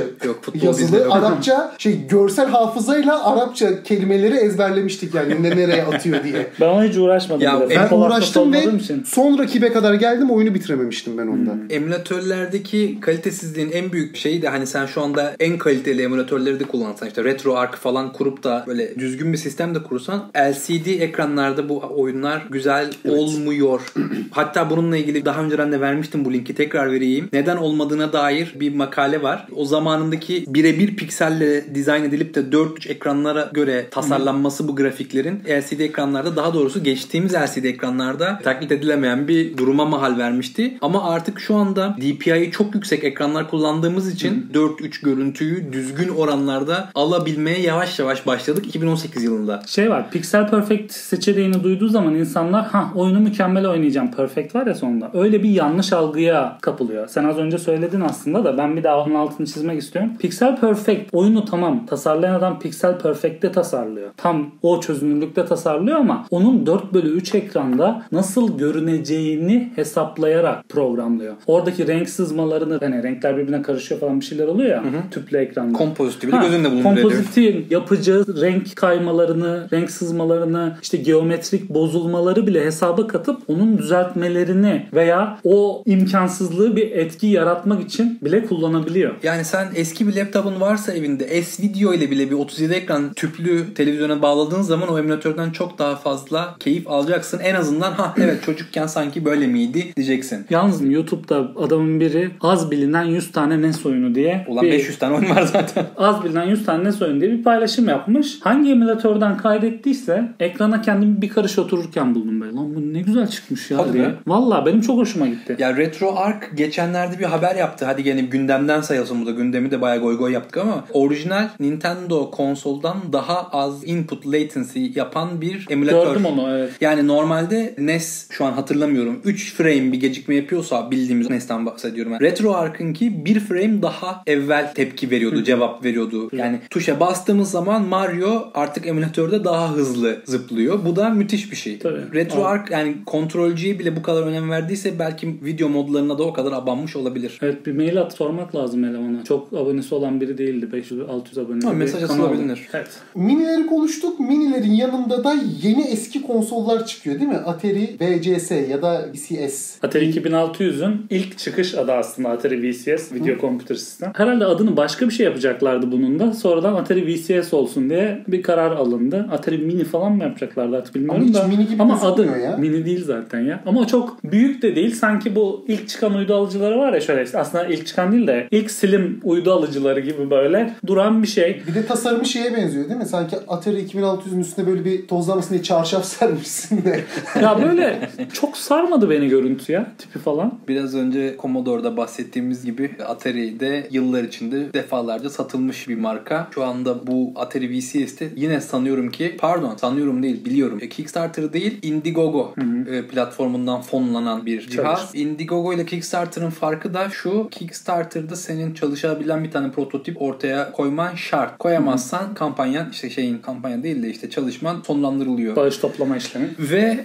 yazılı. Arapça şey görsel hafızayla Arapça kelimeleri ezberlemiştik yani nereye atıyor diye. Ben ona hiç uğraşmadım. Ya, ben uğraştım ve son rakibe kadar geldim oyunu bitirememiştim ben ondan. Emülatörlerdeki kalitesizliğin en büyük şeyi de hani sen şu anda en kaliteli emülatörleri de kullansan işte RetroArch falan kurup da böyle düzgün bir sistem de kurursan LCD ekranlarda bu oyunlar güzel olmuyor. Hatta bununla ilgili daha önceden de vermiştim bu linki tekrar vereyim. Neden olmadığına dair bir makale var. O zamanındaki birebir pikselle dizayn edilip de 4:3 ekranlara göre tasarlanması bu grafiklerin LCD ekranlarda daha doğrusu geçtiğimiz LCD ekranlarda taklit edilemeyen bir duruma mahal vermişti. Ama artık şu anda DPI'yi çok yüksek ekranlar kullandığımız için 4:3 görüntüyü düzgün oranlarda alabilmeye yavaş yavaş başladık 2018 yılında. Şey var, Pixel Perfect seçeneğini duyduğu zaman insanlar oyunu mükemmel oynayacağım perfect var ya sonunda. Öyle bir yanlış algıya kapılıyor. Sen az önce söyledin aslında da ben bir daha onun altını çizmek istiyorum. Pixel Perfect oyunu tamam tasarlayan adam Pixel Perfect'te tasarlıyor. Tam o çözünürlükte tasarlıyor ama onun 4:3 ekranda nasıl görüneceğini hesaplayarak programlıyor. Oradaki renk sızmalarını hani renkler birbirine karışıyor falan bir şeyler oluyor ya tüplü ekranda. Kompoziti bile gözünde bulunduruyor. Kompozitin yapacağı renk kaymalarını, renk sızmalarını, işte geometrik bozulmaları bile hesaba katıp onun düzeltmelerini veya o imkansızlığı bir etki yaratmak için bile kullanabiliyor. Yani sen eski bir laptopun varsa evinde S-Video ile bile bir 37 ekran tüplü televizyona bağladığın zaman o emülatörden çok daha fazla keyif alacaksın. En azından evet çocukken sanki böyle miydi diyeceksin. Yalnız YouTube'da adamın biri az bilinen 100 tane NES oyunu diye. Ulan 500 tane oyun var zaten. Az bilinen 100 tane NES oyunu diye bir paylaşım yapmış. Hangi emülatörden kaydettiyse ekrana kendimi bir karış otururken buldum böyle. Lan bu ne güzel çıkmış ya. Hadi diye. Valla benim çok hoşuma gitti. Ya RetroArch geçenlerde bir haber yaptı. Hadi gene gündemden sayılsın bu da. Gündemi de bayağı goy goy yaptık ama orijinal Nintendo konsoldan daha az input latency yapan bir emülatör. Gördüm onu, evet. Yani normalde NES, şu an hatırlamıyorum, 3 frame bir gecikme yapıyorsa, bildiğimiz NES'ten bahsediyorum. RetroArch'ınki 1 frame daha evvel tepki veriyordu, cevap veriyordu. Yani tuşa bastığımız zaman Mario artık emülatörde daha hızlı zıplıyor. Bu da müthiş bir şey. Tabii. RetroArch yani kontrolcüye bile bu kadar önem verdiyse belki video modlarına da o kadar abanmış olabilir. Evet, bir mail at, sormak lazım elemana. Çok abonesi olan biri değildi. 500-600 abonesi. Ha, mesaj atılabilir. Evet. Minileri konuştuk. Minilerin yanında da yeni eski konsollar çıkıyor değil mi? Atari VCS ya da VCS. Atari 2600'ün ilk çıkış adı aslında Atari VCS. Video Computer System. Herhalde adını başka bir şey yapacaklardı bunun da. Sonradan Atari VCS olsun diye bir karar alındı. Atari Mini falan mı yapacaklardı artık bilmiyorum ama da. Mini gibi ama adı ya. Mini değil zaten ya. Ama çok büyük de değil. Sanki bu ilk çıkan uydu alıcıları var ya şöyle. Aslında ilk çıkan değil de ilk slim uydu alıcıları gibi böyle duran bir şey. Bir de tasarımı şeye benziyor değil mi? Sanki Atari 2600'ün üstüne böyle bir tozlamasını diye çarşaf sermişsin de. Ya böyle çok sarmadı beni görüntü ya. Tipi falan. Biraz önce Commodore'da bahsettiğimiz gibi Atari'de yıllar içinde defalarca satılmış bir marka. Şu anda bu Atari VCS'te yine biliyorum. Kickstarter değil, Indiegogo platformundan fonlanan bir cihaz. Indiegogo ile Kickstarter'ın farkı da şu. Kickstarter'da senin çalışabilen bir tane prototip ortaya koyman şart. Koyamazsan kampanyan çalışman sonlandırılıyor. Bağış toplama işlemi. Ve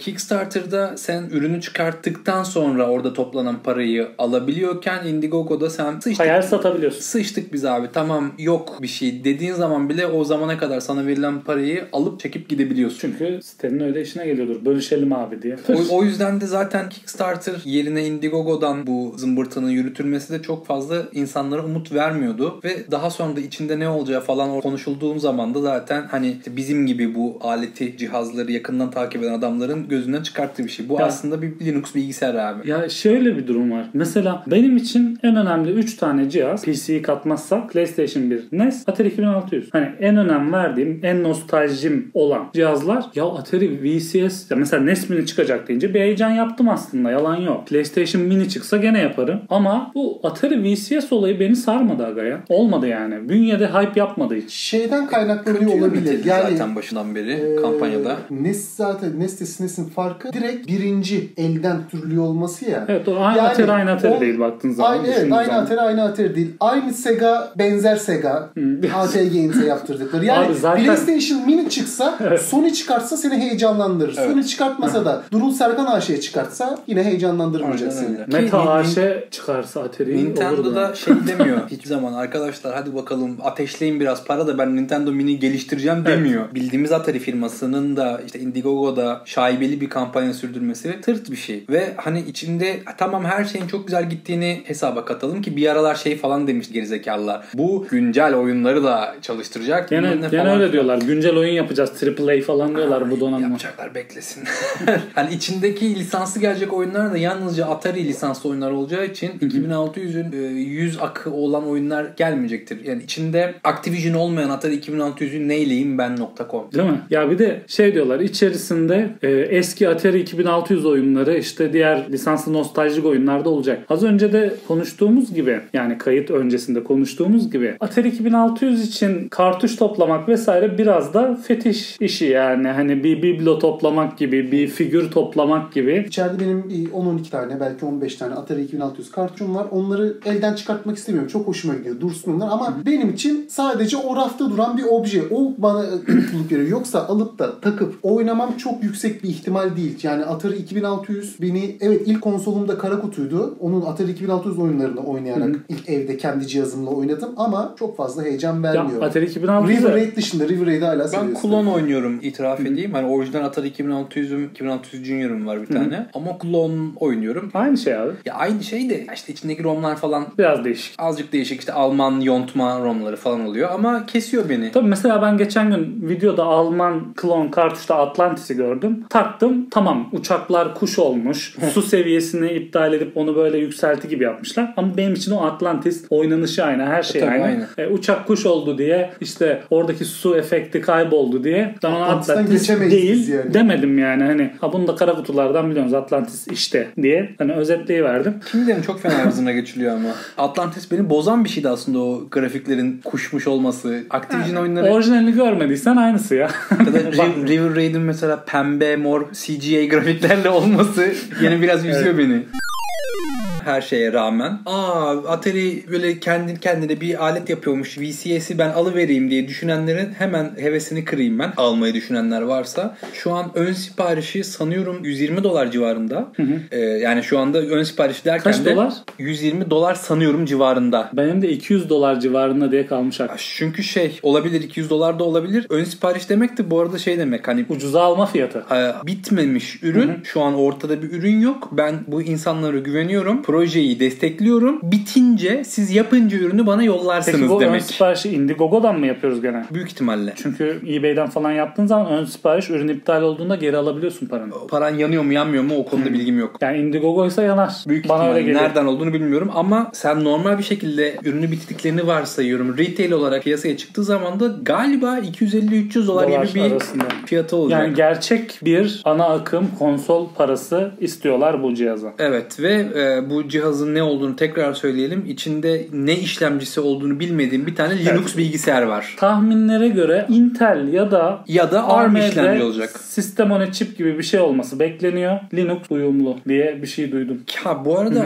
Kickstarter'da sen ürünü çıkarttıktan sonra orada toplanan parayı alabiliyorken Indiegogo'da sen hayal satabiliyorsun. Sıçtık biz abi, tamam, yok bir şey dediğin zaman bile o zamana kadar sana verilen parayı alıp çekip gidebiliyorsun. Çünkü sitenin öyle işine geliyordur. Bölüşelim abi diye. O yüzden de zaten Kickstarter yerine Indiegogo'dan bu zımbırtının yürütülmesi de çok fazla insanlara umut vermiyordu ve daha sonra da içinde ne olacağı falan konuşulduğum zaman da zaten hani işte bizim gibi bu aleti, cihazları yakından takip eden adamların gözünden çıkarttığı bir şey. Bu ya, aslında bir Linux bilgisayar abi. Ya şöyle bir durum var. Mesela benim için en önemli 3 tane cihaz, PC'yi katmazsak PlayStation 1, NES, Atari 2600. Hani en önem verdiğim, en nostaljim olan cihazlar. Ya Atari VCS, ya mesela NES Mini çıkacak deyince bir heyecan yaptım aslında. Yalan yok. PlayStation Mini çıksa gene yaparım. Ama bu Atari VCS olayı beni sarmadı aga ya. Olmadı yani. Bünyede hype yapmadı hiç. Şeyden kaynaklanıyor olabilir. Yani zaten başından beri kampanyada. NES zaten NES'in farkı direkt birinci elden türlü olması ya. Evet, doğru. Aynı yani, Atari aynı Atari değil baktığın zaman. Aynı, evet, aynı Atari aynı Atari değil. Aynı Sega, benzer Sega. ATG Games'e yaptırdıkları. Yani zaten... PlayStation Mini çıksa Sony çıkartsa seni heyecanlandırır. Evet. Sony çıkartmasa da Durul Serkan AŞ'ye çıkartsa yine heyecanlandırmayacak seni. Meta AŞ çıkarsa Atari olur. Nintendo'da şey demiyor hiçbir zaman, arkadaşlar hadi bakalım ateşleyin biraz para da ben Nintendo Mini geliştireceğim demiyor. Evet. Bildiğimiz Atari firmasının da işte Indiegogo'da şaibeli bir kampanya sürdürmesi tırt bir şey. Ve hani içinde tamam her şeyin çok güzel gittiğini hesaba katalım ki bir aralar şey falan demiş gerizekalılar. Bu güncel oyunları da çalıştıracak. Gene öyle diyorlar. Güncel oyun yapacağız. AAA falan diyorlar bu donanma. Yapacaklar, beklesin. Hani içindeki lisanslı gelecek oyunlar da yalnızca Atari lisanslı oyunlar olacağı için 2600'ün 100 akı olan oyunlar gelmeyecektir. Yani içinde Activision olmayan Atari 2600'ü neyleyim ben .com. Değil mi? Ya bir de şey diyorlar, içerisinde eski Atari 2600 oyunları, işte diğer lisanslı nostaljik oyunlar da olacak. Az önce de konuştuğumuz gibi, yani kayıt öncesinde konuştuğumuz gibi Atari 2600 için kartuş toplamak vesaire biraz da fetiş işi yani. Hani bir biblo toplamak gibi, bir figür toplamak gibi. İçeride benim 10-12 tane, belki 15 tane Atari 2600 kartuşum var. Onları elden çıkartmak istemiyorum. Çok hoşuma gidiyor. Dursun onlar ama benim için sadece o rafta duran bir obje. O bana mutluluk veriyor. Yoksa alıp da takıp oynamam çok yüksek bir ihtimal değil. Yani Atari 2600 beni, evet ilk konsolumda kara kutuydu. Onun Atari 2600 oyunlarını oynayarak ilk evde kendi cihazımla oynadım ama çok fazla heyecan vermiyor. Ya, Atari 2600 River Raid dışında, River Raid'i hala seviyorsun. Ben klon oynuyorum, itiraf edeyim. Hani orijinal Atari 2600'üm, 2600 Junior'ım var bir tane. Ama klon oynuyorum. Aynı şey abi. Ya aynı şey de işte içindeki ROM'lar falan biraz değişik. Azıcık değişik, işte Alman yontma ROM'ları falan oluyor ama kesiyor beni. Tabii mesela ben geçen gün videoda Alman klon kartuşta Atlantis'i gördüm. Taktım. Tamam, uçaklar kuş olmuş. Su seviyesini iptal edip onu böyle yükselti gibi yapmışlar. Ama benim için o Atlantis oynanışı aynı. Her şey aynı. Uçak kuş oldu diye, işte oradaki su efekti kayboldu diye Atlantis değil yani demedim yani. Hani bunu da kara kutulardan biliyorsunuz Atlantis işte diye hani özetleyiverdim. Kimilerin çok fena hızına geçiyor. ölçülüyor ama. Atlantis beni bozan bir şeydi aslında, o grafiklerin kuşmuş olması. Activision yani, oyunları... Orijinalini görmediysen aynısı ya. Ya da River Raid'in mesela pembe, mor, CGI grafiklerle olması yine biraz üzüyor evet. beni. Her şeye rağmen. Atari böyle kendi kendine bir alet yapıyormuş. VCS'i ben alıvereyim diye düşünenlerin hemen hevesini kırayım ben. Almayı düşünenler varsa. Şu an ön siparişi sanıyorum $120 civarında. Hı hı. Yani şu anda ön sipariş derken kaç de dolar? $120 sanıyorum civarında. Benim de $200 civarında diye kalmış aklım. Çünkü olabilir, $200 da olabilir. Ön sipariş demek de bu arada demek, hani ucuza alma fiyatı. Bitmemiş ürün. Hı hı. Şu an ortada bir ürün yok. Ben bu insanlara güveniyorum. Projeyi destekliyorum. Bitince siz yapınca ürünü bana yollarsınız demek. Peki bu ön siparişi Indiegogo'dan mı yapıyoruz gene? Büyük ihtimalle. Çünkü eBay'den falan yaptığın zaman ön sipariş, ürün iptal olduğunda geri alabiliyorsun paranı. Paran yanıyor mu yanmıyor mu o konuda bilgim yok. Yani Indiegogo'ysa yanar. Büyük bana öyle geliyor. Nereden olduğunu bilmiyorum ama sen normal bir şekilde ürünü bitirdiklerini varsayıyorum. Retail olarak piyasaya çıktığı zaman da galiba $250-$300 gibi bir arasında fiyatı olacak. Yani gerçek bir ana akım konsol parası istiyorlar bu cihaza. Evet ve bu cihazın ne olduğunu tekrar söyleyelim. İçinde ne işlemcisi olduğunu bilmediğim bir tane Linux bilgisayar var. Tahminlere göre Intel ya da ARM işlemci olacak. Sistem on chip gibi bir şey olması bekleniyor. Linux uyumlu diye bir şey duydum. Ya bu arada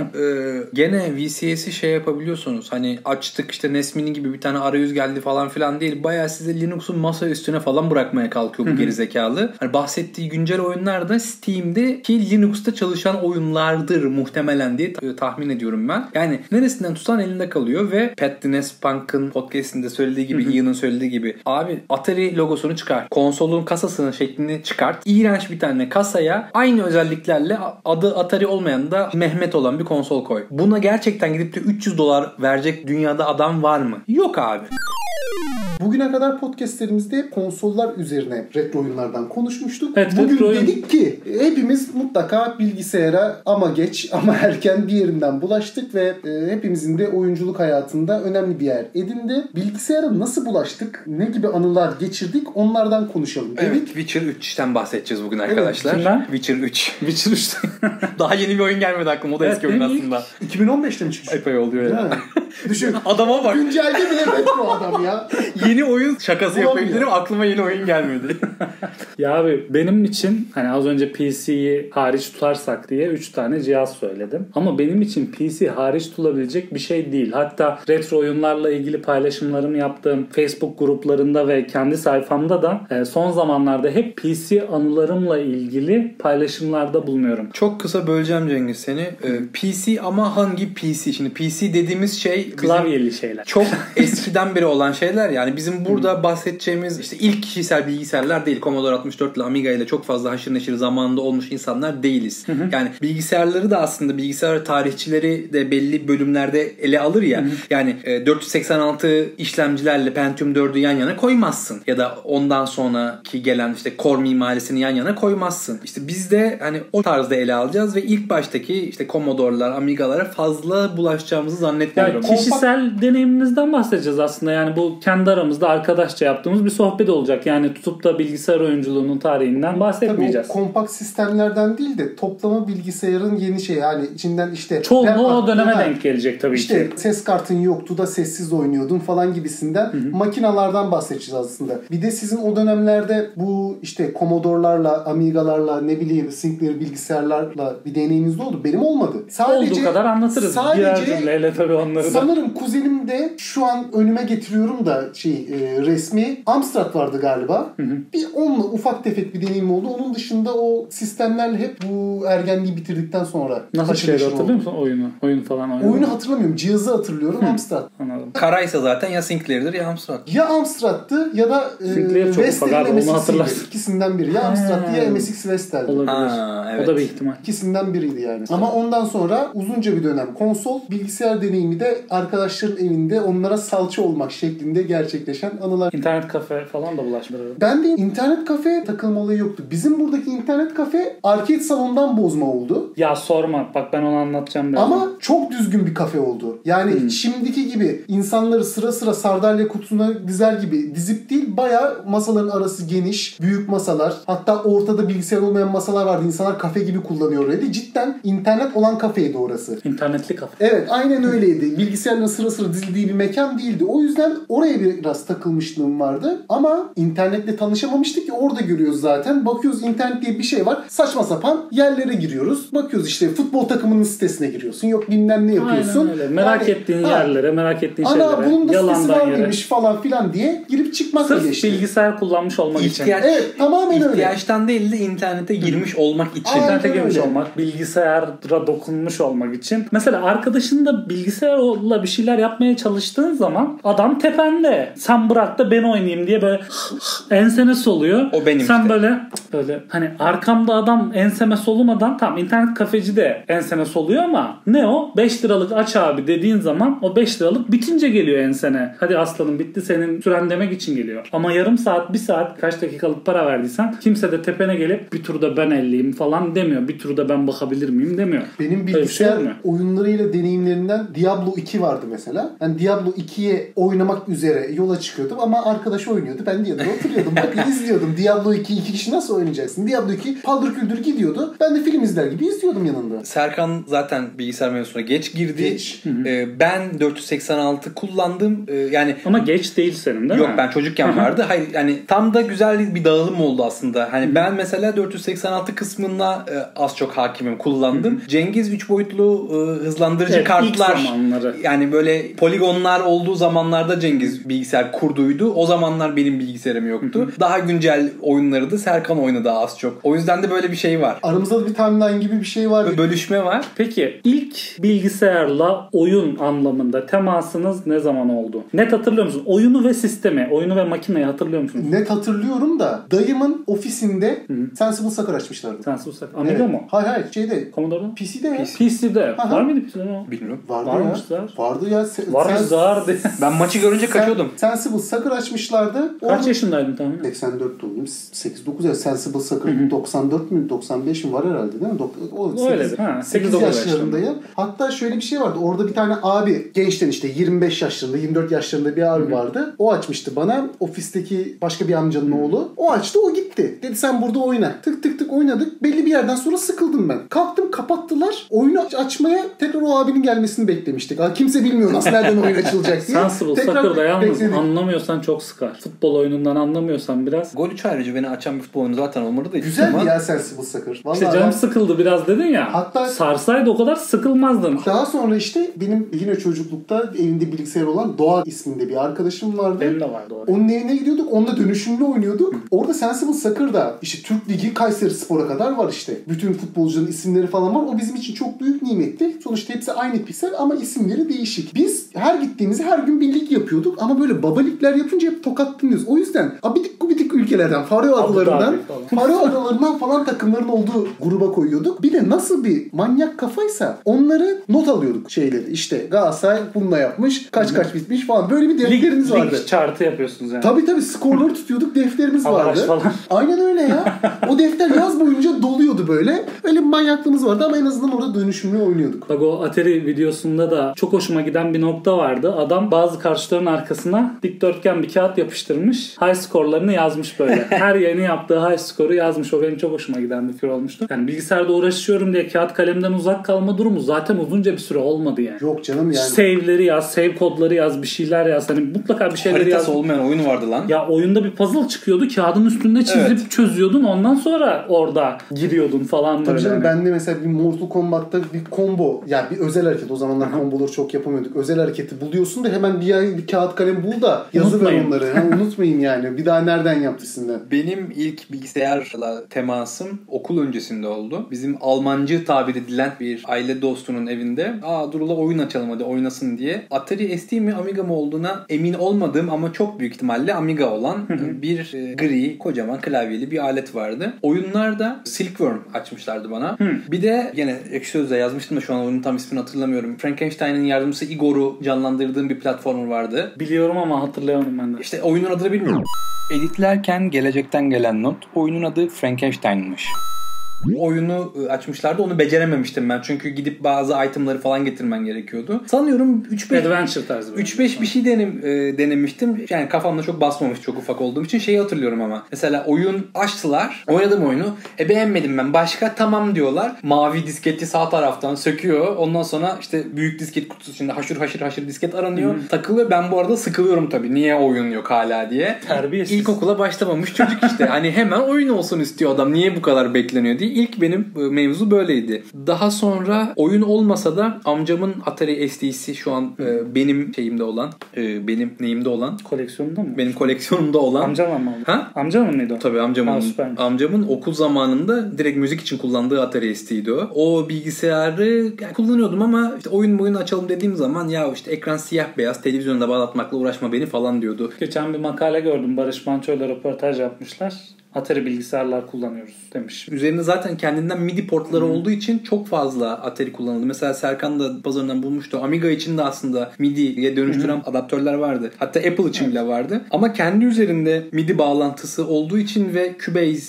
gene VCS'i yapabiliyorsunuz. Hani açtık NES Mini gibi bir tane arayüz geldi falan filan değil. Bayağı size Linux'un masa üstüne falan bırakmaya kalkıyor bu gerizekalı. Hani bahsettiği güncel oyunlar da Steam'deki Linux'ta çalışan oyunlardır muhtemelen diye tahmin ediyorum ben. Yani neresinden tutsan elinde kalıyor ve Pat the NES Punk'ın podcast'inde söylediği gibi, Ian'ın söylediği gibi, abi Atari logosunu çıkar. Konsolun kasasının şeklini çıkart. İğrenç bir tane kasaya aynı özelliklerle adı Atari olmayan da Mehmet olan bir konsol koy. Buna gerçekten gidip de $300 verecek dünyada adam var mı? Yok abi. Bugüne kadar podcastlerimizde hep konsollar üzerine retro oyunlardan konuşmuştuk. Evet, bugün dedik ki hepimiz mutlaka bilgisayara ama geç ama erken bir yerinden bulaştık ve hepimizin de oyunculuk hayatında önemli bir yer edindi. Bilgisayara nasıl bulaştık? Ne gibi anılar geçirdik? Onlardan konuşalım dedik. Evet, Witcher 3'ten bahsedeceğiz bugün arkadaşlar. Kimden? Witcher 3. Witcher 3. Daha yeni bir oyun gelmedi aklıma. O da eski oyun aslında. 2015'te mi çıkmış? Epey oluyor ya. Düşün. Adama bak. Güncelde bile retro adam ya. Yeni oyun şakası yapabilirim. Aklıma yeni oyun gelmedi. Ya abi benim için hani az önce PC'yi hariç tutarsak diye 3 tane cihaz söyledim. Ama benim için PC hariç tutulabilecek bir şey değil. Hatta retro oyunlarla ilgili paylaşımlarımı yaptığım Facebook gruplarında ve kendi sayfamda da son zamanlarda hep PC anılarımla ilgili paylaşımlarda bulunuyorum. Çok kısa böleceğim Cengiz seni. PC ama hangi PC? Şimdi PC dediğimiz klavyeli şeyler. Çok eskiden beri olan şeyler yani. Bizim burada bahsedeceğimiz ilk kişisel bilgisayarlar değil. Commodore 64 ile Amiga ile çok fazla haşır neşir zamanında olmuş insanlar değiliz. Yani bilgisayarları da aslında bilgisayar tarihçileri de belli bölümlerde ele alır ya. Yani 486 işlemcilerle Pentium 4'ü yan yana koymazsın. Ya da ondan sonraki gelen core mimarisini yan yana koymazsın. Biz de hani o tarzda ele alacağız ve ilk baştaki Commodore'lar, Amiga'lara fazla bulaşacağımızı zannetmiyorum. Yani kişisel deneyimimizden bahsedeceğiz aslında. Yani bu kendi aramızda arkadaşça yaptığımız bir sohbet olacak. Yani tutup da bilgisayar oyunculuğunun tarihinden bahsetmeyeceğiz. Tabii kompakt sistemlerden değil de toplama bilgisayarın yeni yani içinden çoğunluğu o döneme denk gelecek tabii ki. Ses kartın yoktu da sessiz oynuyordun falan gibisinden makinalardan bahsedeceğiz aslında. Bir de sizin o dönemlerde bu Commodore'larla, Amiga'larla, ne bileyim Sinclair bilgisayarlarla bir deneyiminiz oldu. Benim olmadı. Sadece olduğu kadar anlatırız. Sadece cümleyle tabii onları da. Sanırım kuzenim de şu an önüme getiriyorum da resmi Amstrad vardı galiba. Bir onunla ufak tefek bir deneyim oldu. Onun dışında o sistemlerle hep bu ergenliği bitirdikten sonra nasıl hatırlıyor musun oyunu? Oyunu hatırlamıyorum. Cihazı hatırlıyorum. Amstrad. Anladım. Karaysa zaten ya Sinclair'dir ya Amstrad. Ya Amstrad'tı ya da Vestel'in MSX'iydi. İkisinden biri. Ya Amstrad'tı ya MSX Vestel'di. Olabilir. Evet. O da bir ihtimal. İkisinden biriydi yani. Ama ondan sonra uzunca bir dönem konsol, bilgisayar deneyimi de arkadaşların evinde onlara salça olmak şeklinde gerçekleşen anılar. İnternet kafe falan da bulaştırıyor. Ben de internet kafe takılma olayı yoktu. Bizim buradaki internet kafe arcade salondan bozma oldu. Ya sorma. Bak ben onu anlatacağım biraz. Ama çok düzgün bir kafe oldu. Yani şimdiki gibi insanları sıra sıra sardalya kutusuna dizer gibi dizip değil, bayağı masaların arası geniş, büyük masalar. Hatta ortada bilgisayar olmayan masalar vardı. İnsanlar kafe gibi kullanıyor orayı. Cidden internet olan kafeydi orası. İnternetli kafe. Evet, aynen öyleydi. Bilgisayarların sıra sıra dizildiği bir mekan değildi. O yüzden oraya biraz takılmışlığım vardı. Ama internetle tanışamamıştık ki, orada görüyoruz zaten. Bakıyoruz internet diye bir şey var. Saçma sapan yerlere giriyoruz. Bakıyoruz işte futbol takımının sitesine giriyorsun. Yok bilmem ne yapıyorsun. Aynen öyle. Merak ettiğin yerlere, merak ettiğin şeylere. Ana bunun da sitesi varmış falan filan diye girip çıkmak da geçti. Sırf bilgisayar kullanmış olmak için. Evet, tamamen öyle. İhtiyaçtan değil de internete girmiş olmak için. Aynen, internete girmiş olmak, bilgisayara dokunmuş olmak için. Mesela arkadaşın da bilgisayarla bir şeyler yapmaya çalıştığın zaman adam tepende. Sen bırak da ben oynayayım diye böyle ensene soluyor. O benim sen işte. Böyle hani arkamda adam enseme solumadan, tamam internet kafeci de enseme soluyor ama ne o? 5 liralık aç abi dediğin zaman o 5 liralık bitince geliyor ensene. Hadi aslanım bitti senin süren demek için geliyor. Ama yarım saat, bir saat, kaç dakikalık para verdiysen kimse de tepene gelip bir turda ben elliyim falan demiyor. Bir turda ben bakabilir miyim demiyor. Benim bilgisayar oyunlarıyla deneyimlerinden Diablo 2 vardı mesela. Yani Diablo 2'ye oynamak üzere yola çıkıyordum ama arkadaş oynuyordu. Ben diyordum, oturuyordum. Bak izliyordum. Diablo 2'yi iki kişi nasıl oynayacaksın? Diablo 2 paldır küldür gidiyordu. Ben de film izler gibi izliyordum yanında. Serkan zaten bilgisayar mevzusuna geç girdi. Geç. Ben 486 kullandım. Yani ama geç değil senin değil mi? Yok ben çocukken vardı. Hayır yani tam da güzel bir dağılım oldu aslında. Hani ben mesela 486 kısmına az çok hakimim, kullandım. Cengiz 3 boyutlu hızlandırıcı kartlar. Yani böyle poligonlar olduğu zamanlarda Cengiz bilgisayar kurduydu. O zamanlar benim bilgisayarım yoktu. Daha güncel oyunları da Serkan oynadı az çok. O yüzden de böyle bir şey var. Aramızda bir timeline gibi bir şey var. Bölüşme var. Peki ilk bilgisayarla oyun anlamında temasınız ne zaman oldu? Net hatırlıyor musun? Oyunu ve sistemi, oyunu ve makineyi hatırlıyor musunuz? Net hatırlıyorum da dayımın ofisinde Sensible Soccer açmışlardı. Sensible Soccer. Amiga mı? Hayır. Şeyde. Commodore'da. PC'de mi? PC'de. Var mıydı PC'de mi? Bilmiyorum. Vardı ya. Vardı. Ben maçı görünce kaçıyordum. Sensible Soccer açmışlardı. Kaç yaşındaydın tam? 84 doğumluyum. 8-9 yaş. Sensible Soccer 94 mü? 95 mi var herhalde değil mi? Öyledir. 8 yaşlarındayım. Hatta şöyle bir şey vardı. Orada bir tane abi, gençten işte 25 yaşlarında, 24 yaşlarında bir abi vardı. O açmıştı bana. Ofisteki başka bir amcanın oğlu. O açtı, o gitti. Dedi sen burada oyna. Tık tık tık oynadık. Belli bir yerden sonra sıkıldım ben. Kalktım, kapattılar. Oyunu açmaya tekrar o abinin gelmesini beklemiştik. Kimse bilmiyor nasıl nereden oyun açılacak diye. Sensible Soccer'da yalnız bekledim. Anlamıyorsan çok sıkar. Futbol oyunundan anlamıyorsan biraz. Gol 3 ayrıcı beni açan bir futbol oyunu zaten olmadı da. Güzeldi ya Sensible Soccer. Vallahi işte canım sıkıldı biraz dedin ya. Hatta sarsaydı o kadar sıkılmazdın. Daha sonra işte benim yine çocuklukta evinde bilgisayar olan Doğa isminde bir arkadaşım vardı. Benim de vardı. Onun evine gidiyorduk. Onunla dönüşümlü oynuyorduk. Orada Sensible Soccer'da işte Türk Ligi Kayseri Spor'a kadar var işte. Bütün futbolcuların isimleri falan var. O bizim için çok büyük nimetti. Sonuçta hepsi aynı piksel ama isimleri değişik. Biz her gittiğimizde her gün bir lig yapıyorduk ama böyle baba ligler yapınca hep tokatlanıyoruz. O yüzden abidik gubidik ülkelerden, Faroe Adalarından falan takımların olduğu gruba koyuyorduk. Bir de nasıl bir manyak kafaysa onları not alıyorduk şeyleri. İşte Galatasaray bununla yapmış, kaç bitmiş falan. Böyle bir defterimiz vardı. Lig chartı yapıyorsunuz yani. Tabii skorları tutuyorduk, defterimiz vardı. Aynen öyle ya. O defter yaz boyunca doluyordu böyle. Öyle bir manyaklığımız vardı ama en azından orada dönüşümlü oynuyorduk. Bak o Atari videosunda da çok hoşuma giden bir nokta vardı. Adam bazı karşıların arkasına dikdörtgen bir kağıt yapıştırmış. High score'larını yazmış böyle. Her yeni yaptığı high score'u yazmış. O benim çok hoşuma giden bir fikir olmuştu. Yani bilgisayarda uğraşıyorum diye kağıt kalemden uzak kalma durumu zaten uzunca bir süre olmadı yani. Yok canım yani. Save'leri yaz, save kodları yaz, bir şeyler yaz. Hani mutlaka bir şeyler yaz. Haritası olmayan oyun vardı lan. Ya oyunda bir puzzle çıkıyordu. Kağıdın üstünde çizip çözüyordun. Ondan sonra orada giriyordun falan böyle. Tabii canım, ben de mesela bir Mortal Kombat'ta bir combo, yani bir özel hareket. O zamanlar komboları çok yapamıyorduk. Özel hareketi buluyorsun da hemen bir kağıt kalem bul da yazı ver onları. Yani unutmayın yani. Bir daha nereden yaptırsınlar. Benim ilk bilgisayarla temasım okul öncesinde oldu. Bizim Almancı tabir edilen bir aile dostunun evinde. Durul'a oyun açalım hadi oynasın diye. Atari ST mi Amiga mı olduğuna emin olmadığım ama çok büyük ihtimalle Amiga olan bir gri kocaman klavyeli bir alet vardı. Oyunlarda Silkworm açmışlardı bana. Bir de gene ekşi sözle yazmıştım da şu an oyunun tam ismini hatırlamıyorum. Frankenstein'in yardım yardımcısı Igor'u canlandırdığım bir platformer vardı. Biliyorum ama hatırlayamadım ben de. İşte oyunun adını bilmiyorum. Editlerken gelecekten gelen not, oyunun adı Frankenstein'mış. Oyunu açmışlardı, onu becerememiştim ben. Çünkü gidip bazı itemları falan getirmen gerekiyordu. Sanıyorum 3-5 bir şey denemiştim. Yani kafamda çok basmamış, çok ufak olduğum için şeyi hatırlıyorum ama. Mesela oyun açtılar, oynadım oyunu. Beğenmedim ben. Başka, tamam diyorlar. Mavi disketi sağ taraftan söküyor. Ondan sonra işte büyük disket kutusu içinde haşır disket aranıyor. Takılıyor. Ben bu arada sıkılıyorum tabii. Niye oyun yok hala diye. Terbiyesiz. İlkokula başlamamış çocuk işte. Hani hemen oyun olsun istiyor adam. Niye bu kadar bekleniyor diye. İlk benim mevzu böyleydi. Daha sonra oyun olmasa da amcamın Atari ST'si şu an benim şeyimde olan, benim neyimde olan. Koleksiyonunda mı? Benim koleksiyonumda olan. Amcam mı? Ha? Amcamın mıydı o? Tabii amcamın okul zamanında direkt müzik için kullandığı Atari ST'ydi o. O bilgisayarı yani kullanıyordum ama işte oyun açalım dediğim zaman ya işte ekran siyah beyaz, televizyonda bağlatmakla uğraşma beni falan diyordu. Geçen bir makale gördüm. Barış Manço'yla röportaj yapmışlar. Atari bilgisayarlar kullanıyoruz demiş. Üzerinde zaten kendinden MIDI portları olduğu için çok fazla Atari kullanıldı. Mesela Serkan da pazarından bulmuştu. Amiga için de aslında MIDI'ye dönüştüren adaptörler vardı. Hatta Apple için bile vardı. Ama kendi üzerinde MIDI bağlantısı olduğu için ve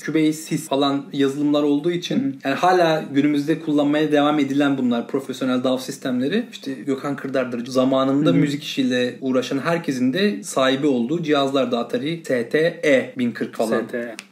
Cubase falan yazılımlar olduğu için yani hala günümüzde kullanmaya devam edilen bunlar profesyonel DAW sistemleri. İşte Gökhan Kırdardır zamanında müzik işiyle uğraşan herkesin de sahibi olduğu cihazlarda Atari STE 1040 falan.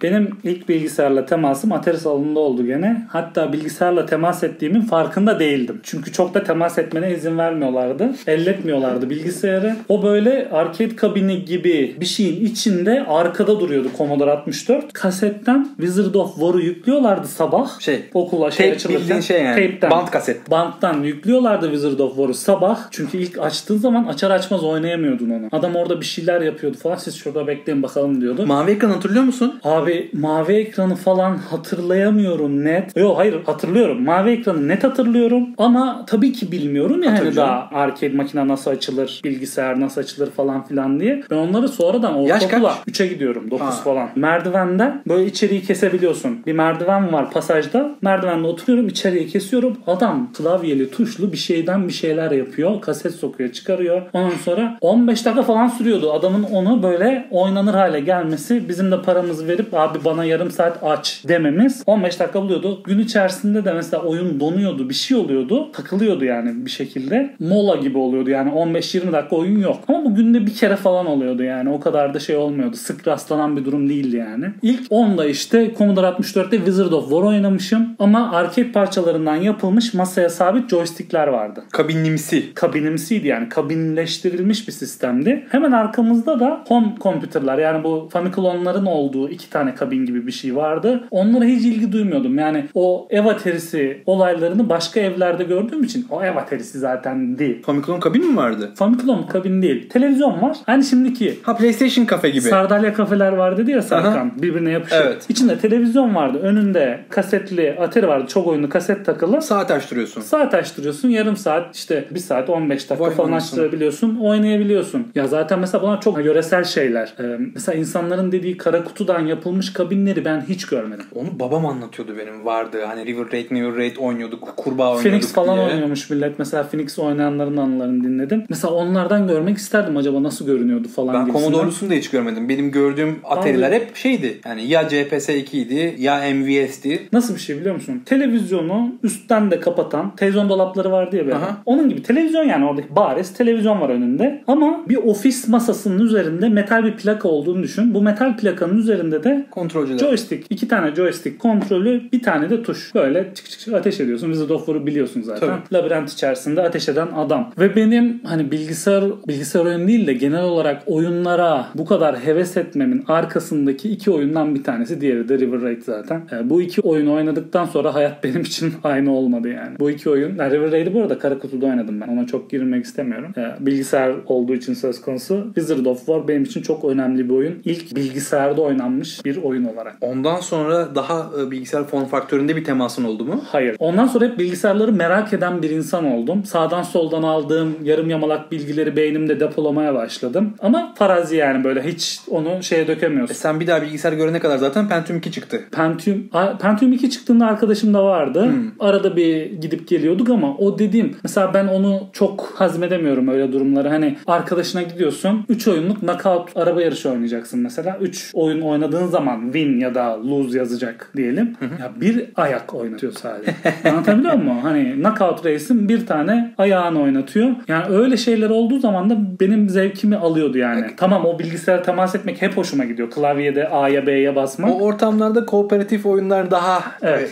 Benim ilk bilgisayarla temasım Atari salonunda oldu gene. Hatta bilgisayarla temas ettiğimin farkında değildim. Çünkü çok da temas etmene izin vermiyorlardı. Elletmiyorlardı bilgisayarı. O böyle arcade kabini gibi bir şeyin içinde arkada duruyordu Commodore 64. Kasetten Wizard of War'u yüklüyorlardı sabah. Okula açılırken. Tape'den. Band kaset. Band'dan yüklüyorlardı Wizard of War'u sabah. Çünkü ilk açtığın zaman açar açmaz oynayamıyordun onu. Adam orada bir şeyler yapıyordu falan. Siz şurada bekleyin bakalım diyordu. Mavi ekran hatırlıyor musun? Abi mavi ekranı falan hatırlayamıyorum net. Yok hayır hatırlıyorum. Mavi ekranı net hatırlıyorum ama tabii ki bilmiyorum ya hani daha arcade makine nasıl açılır, bilgisayar nasıl açılır falan filan diye. Ben onları sonradan ortaokula 3'e gidiyorum 9 falan. Merdivenden böyle içeriği kesebiliyorsun. Bir merdiven var pasajda. Merdivenle oturuyorum, içeriye kesiyorum. Adam klavyeli tuşlu bir şeyden bir şeyler yapıyor. Kaset sokuyor, çıkarıyor. Ondan sonra 15 dakika falan sürüyordu. Adamın onu böyle oynanır hale gelmesi, bizim de paramızı verip abi bana yarım saat aç dememiz 15 dakika buluyordu. Gün içerisinde de mesela oyun donuyordu, bir şey oluyordu, takılıyordu yani bir şekilde. Mola gibi oluyordu yani 15-20 dakika oyun yok. Ama bu günde bir kere falan oluyordu yani. O kadar da şey olmuyordu. Sık rastlanan bir durum değildi yani. İlk onda işte Commodore 64'te Wizard of War oynamışım ama arcade parçalarından yapılmış masaya sabit joystickler vardı. Kabinimsiydi yani. Kabinleştirilmiş bir sistemdi. Hemen arkamızda da home computer'lar yani bu Famiclon'ların olduğu iki tane kabin gibi bir şey vardı. Onlara hiç ilgi duymuyordum. Yani o ev aterisi olaylarını başka evlerde gördüğüm için o ev aterisi zaten değil. Famiclon kabin mi vardı? Famiclon kabin değil. Televizyon var. Hani şimdiki PlayStation kafe gibi. Sardalya kafeler var dedi ya Serkan. Birbirine yapışıyor. Evet. İçinde televizyon vardı. Önünde kasetli Atari vardı. Çok oyunlu kaset takılı. Saat açtırıyorsun. Yarım saat işte 1 saat 15 dakika falan açtırabiliyorsun. Oynayabiliyorsun. Ya zaten mesela bunlar çok yöresel şeyler. Mesela insanların dediği kara kutudan yapılmış kabinleri ben hiç görmedim. Onu babam anlatıyordu benim vardı. Hani River Raid, River Raid oynuyorduk. Kurbağa oynuyorduk diye. Phoenix falan oynuyormuş millet. Mesela Phoenix oynayanların anılarını dinledim. Mesela onlardan görmek isterdim acaba nasıl görünüyordu falan. Ben Commodore'lusunu da hiç görmedim. Benim gördüğüm Atari'ler hep şeydi. Yani ya CPS-2'ydi ya MVS'di. Nasıl bir şey biliyor musun? Televizyonu üstten de kapatan televizyon dolapları vardı ya böyle. Onun gibi televizyon yani oradaki bariz televizyon var önünde. Ama bir ofis masasının üzerinde metal bir plaka olduğunu düşün. Bu metal plakanın üzerinde de kontrolcüler. Joystick. 2 tane joystick kontrolü, bir tane de tuş. Böyle çık ateş ediyorsun. Wizard of War'u biliyorsun zaten. Tabii. Labirent içerisinde ateş eden adam. Ve benim hani bilgisayar oyunu değil de genel olarak oyunlara bu kadar heves etmemin arkasındaki iki oyundan bir tanesi. Diğeri de River Raid zaten. Yani bu iki oyunu oynadıktan sonra hayat benim için aynı olmadı yani. Bu iki oyun. Yani River Raid'i bu arada kara kutuda oynadım ben. Ona çok girmek istemiyorum. Yani bilgisayar olduğu için söz konusu. Wizard of War benim için çok önemli bir oyun. İlk bilgisayarda oynanmış bir bir oyun olarak. Ondan sonra daha bilgisayar form faktöründe bir temasın oldu mu? Hayır. Ondan sonra hep bilgisayarları merak eden bir insan oldum. Sağdan soldan aldığım yarım yamalak bilgileri beynimde depolamaya başladım. Ama farazi yani, böyle hiç onu şeye dökemiyorsun. Sen bir daha bilgisayar görene kadar zaten Pentium 2 çıktı. Pentium 2 çıktığında arkadaşım da vardı. Arada bir gidip geliyorduk ama o dediğim, mesela ben onu çok hazmedemiyorum öyle durumları. Hani arkadaşına gidiyorsun, 3 oyunluk knockout araba yarışı oynayacaksın mesela. 3 oyun oynadığın zaman win ya da lose yazacak diyelim. Ya bir ayak oynatıyor sadece. Anlatabiliyor muyum? Hani knockout race'in bir tane ayağını oynatıyor. Yani öyle şeyler olduğu zaman da benim zevkimi alıyordu yani. Tamam, o bilgisayara temas etmek hep hoşuma gidiyor. Klavyede A'ya B'ye basmak. O ortamlarda kooperatif oyunlar daha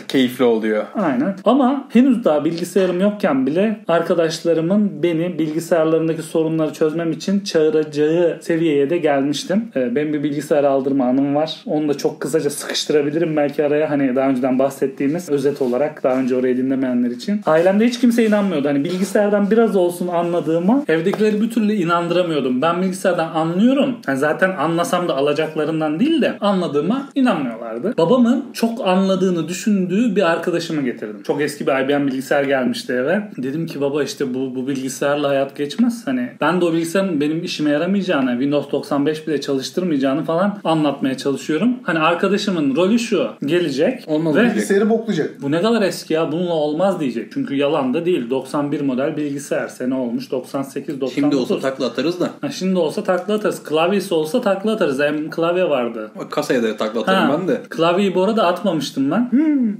keyifli oluyor. Aynen. Ama henüz daha bilgisayarım yokken bile arkadaşlarımın beni bilgisayarlarındaki sorunları çözmem için çağıracağı seviyeye de gelmiştim. Benim bir bilgisayar aldırma anım var. Onu da çok kısaca sıkıştırabilirim belki araya. Hani daha önceden bahsettiğimiz özet olarak, daha önce orayı dinlemeyenler için. Ailemde hiç kimse inanmıyordu. Hani bilgisayardan biraz olsun anladığıma evdekileri bir türlü inandıramıyordum. Ben bilgisayardan anlıyorum. Yani zaten anlasam da alacaklarından değil de anladığıma inanmıyorlardı. Babamın çok anladığını düşündüğü bir arkadaşımı getirdim. Çok eski bir IBM bilgisayar gelmişti eve. Dedim ki baba işte bu bilgisayarla hayat geçmez. Hani ben de o bilgisayarın benim işime yaramayacağını, Windows 95 bile çalıştırmayacağını falan anlatmaya çalışıyorum. Hani arkadaşımın rolü şu. Gelecek. Olmaz ve bilgisayarı boklayacak. Bu ne kadar eski ya, bununla olmaz diyecek. Çünkü yalan da değil. 91 model bilgisayar. Sene olmuş. 98-99. Şimdi olsa takla atarız da. Ha, şimdi olsa takla atarız. Klavyesi olsa takla atarız. Hem klavye vardı. Kasaya da takla atarım ben de. Klavyeyi bu arada atmamıştım ben.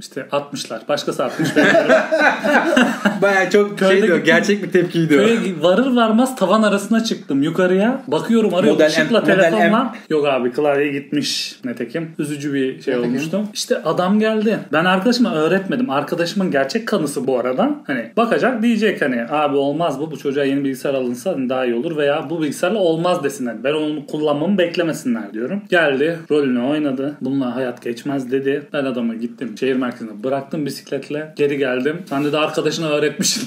İşte atmışlar. Başkası atmış. Baya çok şey diyor. Gerçek bir tepki diyor. Varır varmaz tavan arasına çıktım yukarıya. Bakıyorum arıyor. Işıkla telefonla. Yok abi, klavye gitmiş. Netekim. Üzücü bir şey olmuştum. İşte adam geldi. Ben arkadaşıma öğretmedim. Arkadaşımın gerçek kanısı bu arada. Hani bakacak, diyecek hani abi olmaz bu. Bu çocuğa yeni bilgisayar alınsa daha iyi olur veya bu bilgisayarla olmaz desinler. Ben onu kullanmamı beklemesinler diyorum. Geldi. Rolünü oynadı. Bununla hayat geçmez dedi. Ben adamı gittim. Şehir merkezine bıraktım bisikletle. Geri geldim. Sen de arkadaşına öğretmişsin.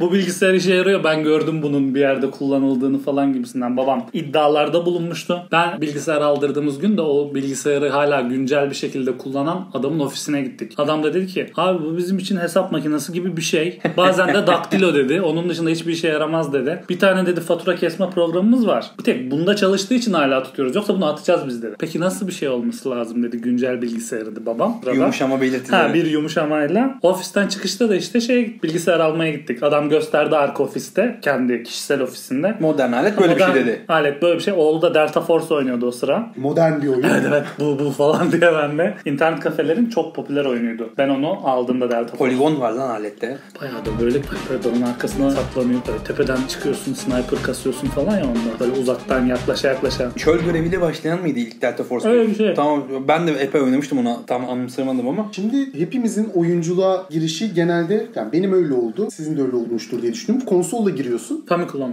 bu bilgisayar işe yarıyor. Ben gördüm bunun bir yerde kullanıldığını falan gibisinden. Babam iddialarda bulunmuştu. Ben bilgisayar aldırdığımız gün de o bilgisayarı hala güncel bir şekilde kullanan adamın ofisine gittik. Adam da dedi ki abi bu bizim için hesap makinesi gibi bir şey. Bazen de daktilo dedi. Onun dışında hiçbir işe yaramaz dedi. Bir tane dedi fatura kesme programımız var. Bir tek bunda çalıştığı için hala tutuyoruz. Yoksa bunu atacağız biz dedi. Peki nasıl bir şey olması lazım dedi güncel bilgisayarı dedi babam. Yumuşama belirtileri. Ha, bir yumuşamayla. Ofisten çıkışta da işte bilgisayar almaya gittik. Adam gösterdi arka ofiste. Kendi kişisel ofisinde. Modern alet böyle bir şey dedi. Alet böyle bir şey. Oğlu da Delta Force oynuyordu o sıra. Modern bir oyun. Evet bu falan diye ben de. İnternet kafelerin çok popüler oyunuydu. Ben onu aldığımda Delta Force. Poligon var lan alette. Bayağı da böyle dalın arkasına saklanıyor. Böyle tepeden çıkıyorsun, sniper kasıyorsun falan ya onda. Böyle uzaktan yaklaşa. Çöl göreviyle başlayan mıydı ilk Delta Force? Öyle bir şey. Tamam, ben de epey oynamıştım ona. Tam anımsamadım ama. Şimdi hepimizin oyunculuğa girişi genelde, yani benim öyle oldu. Sizin de öyle olmuştur diye düşünüyorum. Konsolla giriyorsun.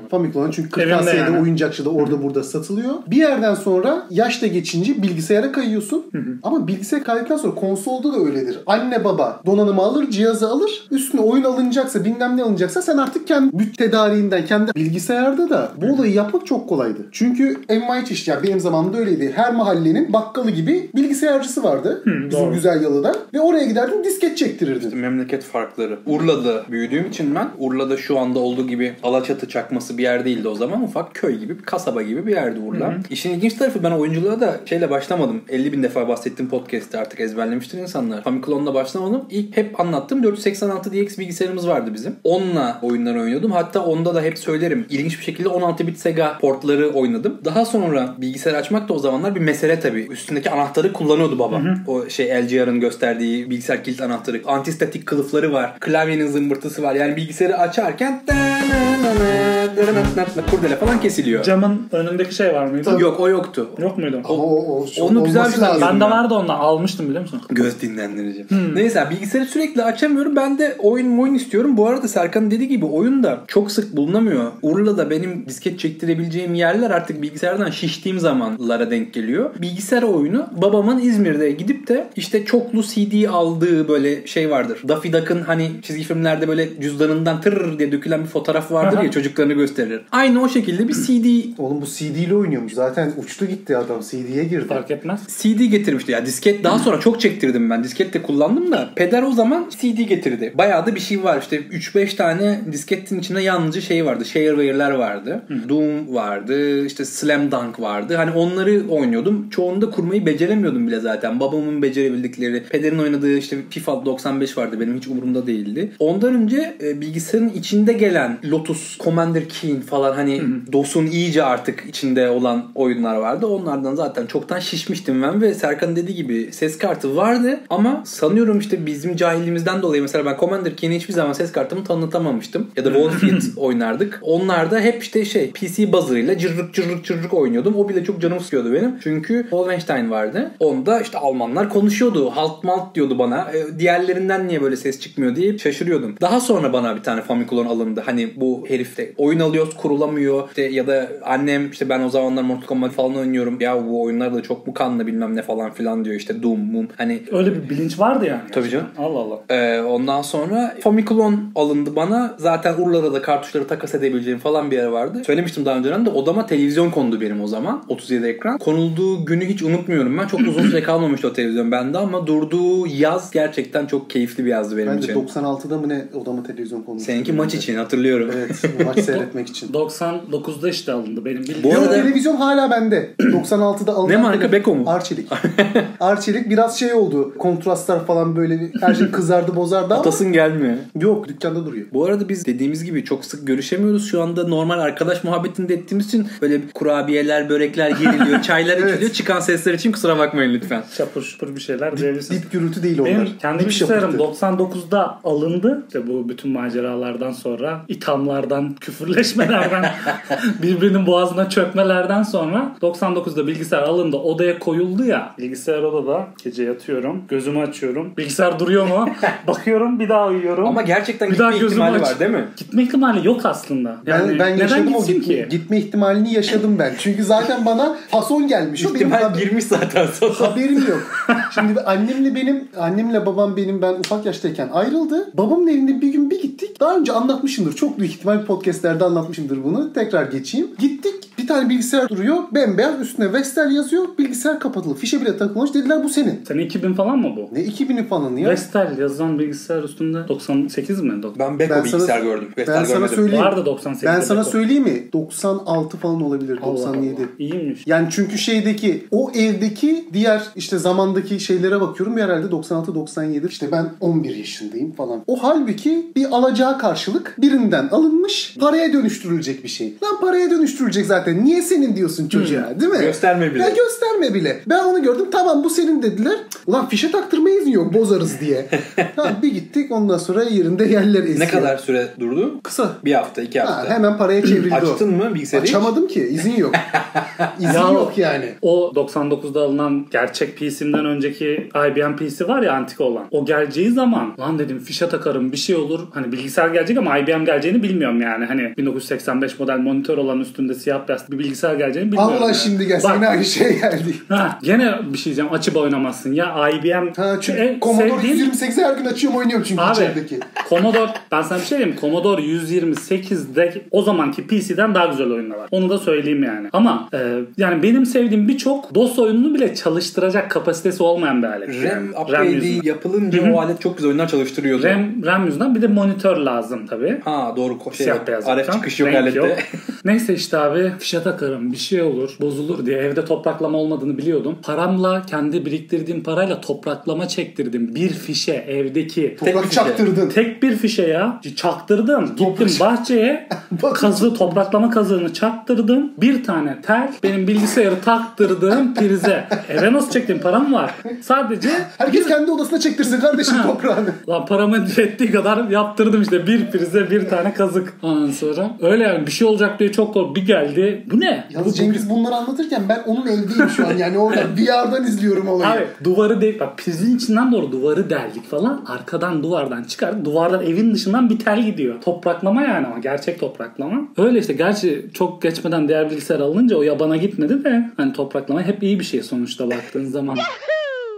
Famicom'la çünkü kırtasiyede yani. Oyuncakçıda orada burada satılıyor. Bir yerden sonra yaşla geçince bilgisayara kayıyorsun. Ama bilgisayara kaydıktan sonra konsolda da öyledir. Anne baba donanımı alır, cihazı alır. Üstüne oyun alınacaksa, bilmem ne alınacaksa sen artık kendi büt tedariğinden, kendi bilgisayarda da bu olayı yapmak çok kolaydı. Çünkü envai çeşit, yani benim zamanımda öyleydi. Her mahallenin bakkalı gibi bilgisayarcısı vardı. Bizim Güzelyalı'da. Ve oraya giderdin, disket çektirirdin. İşte memleket farkları. Urla'da büyüdüğüm için ben, Urla'da şu anda olduğu gibi Alaçatı çakması bir yer değildi o zaman. Ufak köy gibi, kasaba gibi bir yerdi Urla. İşin ilginç tarafı ben oyunculuğa da şeyle başlamadım. 50.000 defa bahsettiğim podcast'te artık ezberlemiştir insanlar. Famiclon'la başlamadım. İlk hep anlattığım 486 DX bilgisayarımız vardı bizim. Onunla oyunlar oynuyordum. Hatta onda da hep söylerim. İlginç bir şekilde 16 bit Sega portları oynadım. Daha sonra bilgisayar açmak da o zamanlar bir mesele tabii. Üstündeki anahtarı kullanıyordu babam. O LGR'ın gösterdiği bilgisayar kilit anahtarı. Antistatik kılıfları var. Klavyenin zımbırtısı var. Yani bilgisayarı açarken kurdele falan kesiliyor. Camın önündeki şey var mıydı? Yok, o yoktu. Yok muydu? Onu güzel bir şey. Bende vardı, ondan almıştım biliyor musun? Göz dinlendirici. Neyse, bilgisayarı sürekli açamıyorum. Ben de oyun istiyorum. Bu arada Serkan'ın dediği gibi oyun da çok sık bulunamıyor. Urla'da benim disket çektirebileceğim yerler artık bilgisayardan şiştiğim zamanlara denk geliyor. Bilgisayar oyunu babamın İzmir'de gidip de işte çoklu CD aldığı böyle şey vardır. Daffy Duck'ın hani çizgi filmlerde böyle cüzdanından tır diye dökülen bir fotoğraf vardır ya, çocuklarını gösterir. Aynı o şekilde bir CD. Oğlum bu CD ile oynuyormuş. Zaten uçtu gitti adam. CD'ye girdi. Fark etmez. CD getirmişti ya. Disket daha sonra çok çektirdim ben. Disket de kullandım da. Peder o zaman CD getirdi. Bayağı da bir şey var. İşte 3-5 tane disketin içinde yalnızca şey vardı. Shareware'ler vardı. Hı. Doom vardı. İşte Slam Dunk vardı. Hani onları oynuyordum. Çoğunu da kurmayı beceremiyordum bile zaten. Babamın becerebildikleri. Pederin oynadığı işte FIFA 95 vardı. Benim hiç umurumda değildi. Ondan önce bilgisayarın içinde gelen Lotus, Commander Keen falan hani DOS'un iyice artık içinde olan oyunlar vardı. Onlardan zaten çoktan şişmiştim ben ve Serkan dediği gibi ses kartı vardı ama sanıyorum işte bizim cahilliğimizden dolayı mesela ben Commander Keen'e hiçbir zaman ses kartımı tanıtamamıştım. Ya da Wolfit oynardık. Onlar da hep işte şey PC buzzer'ıyla cırrık oynuyordum. O bile çok canımı sıkıyordu benim. Çünkü Wolfenstein vardı. Onda işte Almanlar konuşuyordu. Halt malt diyordu bana. Diğerlerinden niye böyle ses çıkmıyor diye şaşırıyordum. Daha sonra bana bir tane Famicom alındı. Hani bu herifte oyun alıyoruz kurulamıyor. İşte ya da annem işte ben o zamanlar Mortal Kombat falan oynuyorum. Ya bu oyunlar da çok mu kanlı bilmem ne falan filan diyor işte Doom, Moon. Hani öyle bir bilinç vardı yani. Tabii canım. Allah Allah. Ondan sonra Famicom alındı bana. Zaten Urla'da da kartuşları takas edebileceğim falan bir yer vardı. Söylemiştim daha önceden de odama televizyon kondu benim o zaman. 37 ekran. Konulduğu günü hiç unutmuyorum ben. Çok uzun süre kalmamıştı o televizyon bende ama durduğu yaz gerçekten çok keyifli bir yazdı benim için. Ben de 96'da mı ne odama televizyon konulmuştu. Seninki maç için hatırlıyorum. Evet. Maç seyretmek için. 99'da işte alındı benim bildiğim. Bu arada televizyon hala bende. 96'da alındı. Ne marka? Beko mu? Arçelik. Arçelik biraz şey oldu. Kontrastlar falan böyle her şey kızardı bozardı ama. Atasın gelmiyor. Yok dükkanda duruyor. Bu arada biz dediğimiz gibi çok sık görüşemiyoruz. Şu anda normal arkadaş muhabbetinde ettiğimiz için böyle kurabiyeler, börekler geriliyor, çaylar içiliyor. Evet. Çıkan sesler için kusura bakmayın lütfen. Şapır şupur bir şeyler. Dip gürültü değil onlar. Benim kendi bilgisayarım 99'da alındı. İşte bu bütün maceralardan sonra ithamlardan, küfürleşmelerden birbirinin boğazına çökmelerden sonra 99'da bilgisayar alındı. Odaya koyuldu ya. Bilgisayar odada. Gece yatıyorum. Gözümü açıyorum. Bilgisayar duruyor mu? Bakıyorum. Bir daha uyuyorum. Ama gerçekten bir gitme ihtimali var değil mi? Gitme ihtimali yok aslında. Yani ben yaşadım o ki? Gitme ihtimalini yaşadım ben. Çünkü zaten bana fason gelmiş. İhtimal girmiş zaten. Haberim yok. Şimdi annemle babam ben ufak yaştayken ayrıldı. Babamın evinde bir gün bir gittik. Daha önce anlatmışımdır. Çok büyük ihtimal podcastlerde anlatmışımdır bunu. Tekrar geçeyim. Gittik. Bir tane bilgisayar duruyor. Bembeyaz. Üstüne Vestel yazıyor. Bilgisayar kapatılı. Fişe bile takılmış. Dediler bu senin. Sen 2000 falan mı bu? Ne 2000'i falan ya? Vestel yazan bilgisayar üstünde 98 mi? Ben Beko bilgisayar gördüm. Vestel ben sana söyleyeyim. Vardı 98. Ben sana söyleyeyim mi? 96 falan olabilir. Allah 97. Allah. İyiymiş. Yani çünkü şeydeki o evdeki diğer işte zamandaki şeylere bakıyorum. Herhalde 96-97. İşte ben 11 yaşındayım falan. O halbuki bir alacağı karşılık birinden alınmış. Paraya dönüştürülecek bir şey. Lan paraya dönüştürülecek zaten. Niye senin diyorsun çocuğa değil mi? Gösterme bile. Ya gösterme bile. Ben onu gördüm. Tamam bu senin dediler. Ulan fişe taktırmaya izin yok bozarız diye. Tamam bir gittik ondan sonra yerinde yerler esiyor. Ne kadar süre durdu? Kısa. Bir hafta iki hafta. Ha, hemen paraya çevrildi. Açtın mı bilgisayarı? Açamadım ki. İzin yok. İzin yok yani. O 99'da alınan gerçek PC'mden önceki IBM PC var ya antika olan. O geleceği zaman lan dedim fişe takarım bir şey olur. Hani bilgisayar gelecek ama IBM geleceğini bilmiyorum yani. Hani 1985 model monitör olan üstünde siyah beyaz bir bilgisayar geleceğini bilmiyorum. Allah yani. Şimdi gelsin. Yine aynı şey geldi. Ha, gene bir şey diyeceğim. Açıp oynamazsın ya. IBM. Ha, çünkü Commodore 128'i her gün açıyorum oynuyorum çünkü abi, içerideki. Commodore ben sana bir şey diyeyim. Commodore 128'de o zamanki PC'den daha güzel oyunlar var. Onu da söyleyeyim yani. Ama yani benim sevdiğim birçok DOS oyununu bile çalıştıracak kapasitesi olmayan bir alet. RAM upgrade yapılınca o alet çok güzel oyunlar çalıştırıyordu. RAM yüzünden bir de monitör lazım tabii. Ha doğru. Siyah beyaz. RF çıkışı yok alette. Neyse işte abi fişe takarım bir şey olur bozulur diye evde topraklama olmadığını biliyordum. Paramla kendi biriktirdiğim parayla topraklama çektirdim. Bir fişe evdeki. Toprak çaktırdın. Tek bir fişe ya. Çaktırdım. Gittim bahçeye kazı topraklama kazığını çaktırdım. Bir tane tel benim bilgisayarı taktırdığım prize. Eve nasıl çektim param var. Sadece. Herkes kendi odasına çektirsin kardeşim toprağını. Lan paramı ettiği kadar yaptırdım işte bir prize bir tane kazık. Ondan sonra öyle yani bir şey olacak diye çok korktum. Bir geldi. Bu ne? Yalnız Cengiz bunları anlatırken ben onun evdeyim şu an. Yani orada VR'dan izliyorum olayı. Abi duvarı değil. Bak prizin içinden doğru duvarı deldik falan. Arkadan duvardan çıkar. Duvardan evin dışından bir tel gidiyor. Topraklama yani ama. Gerçek topraklama. Öyle işte. Gerçi çok geçmeden diğer bilgisayar alınca o yabana gitmedi de. Hani topraklama hep iyi bir şey sonuçta baktığın zaman.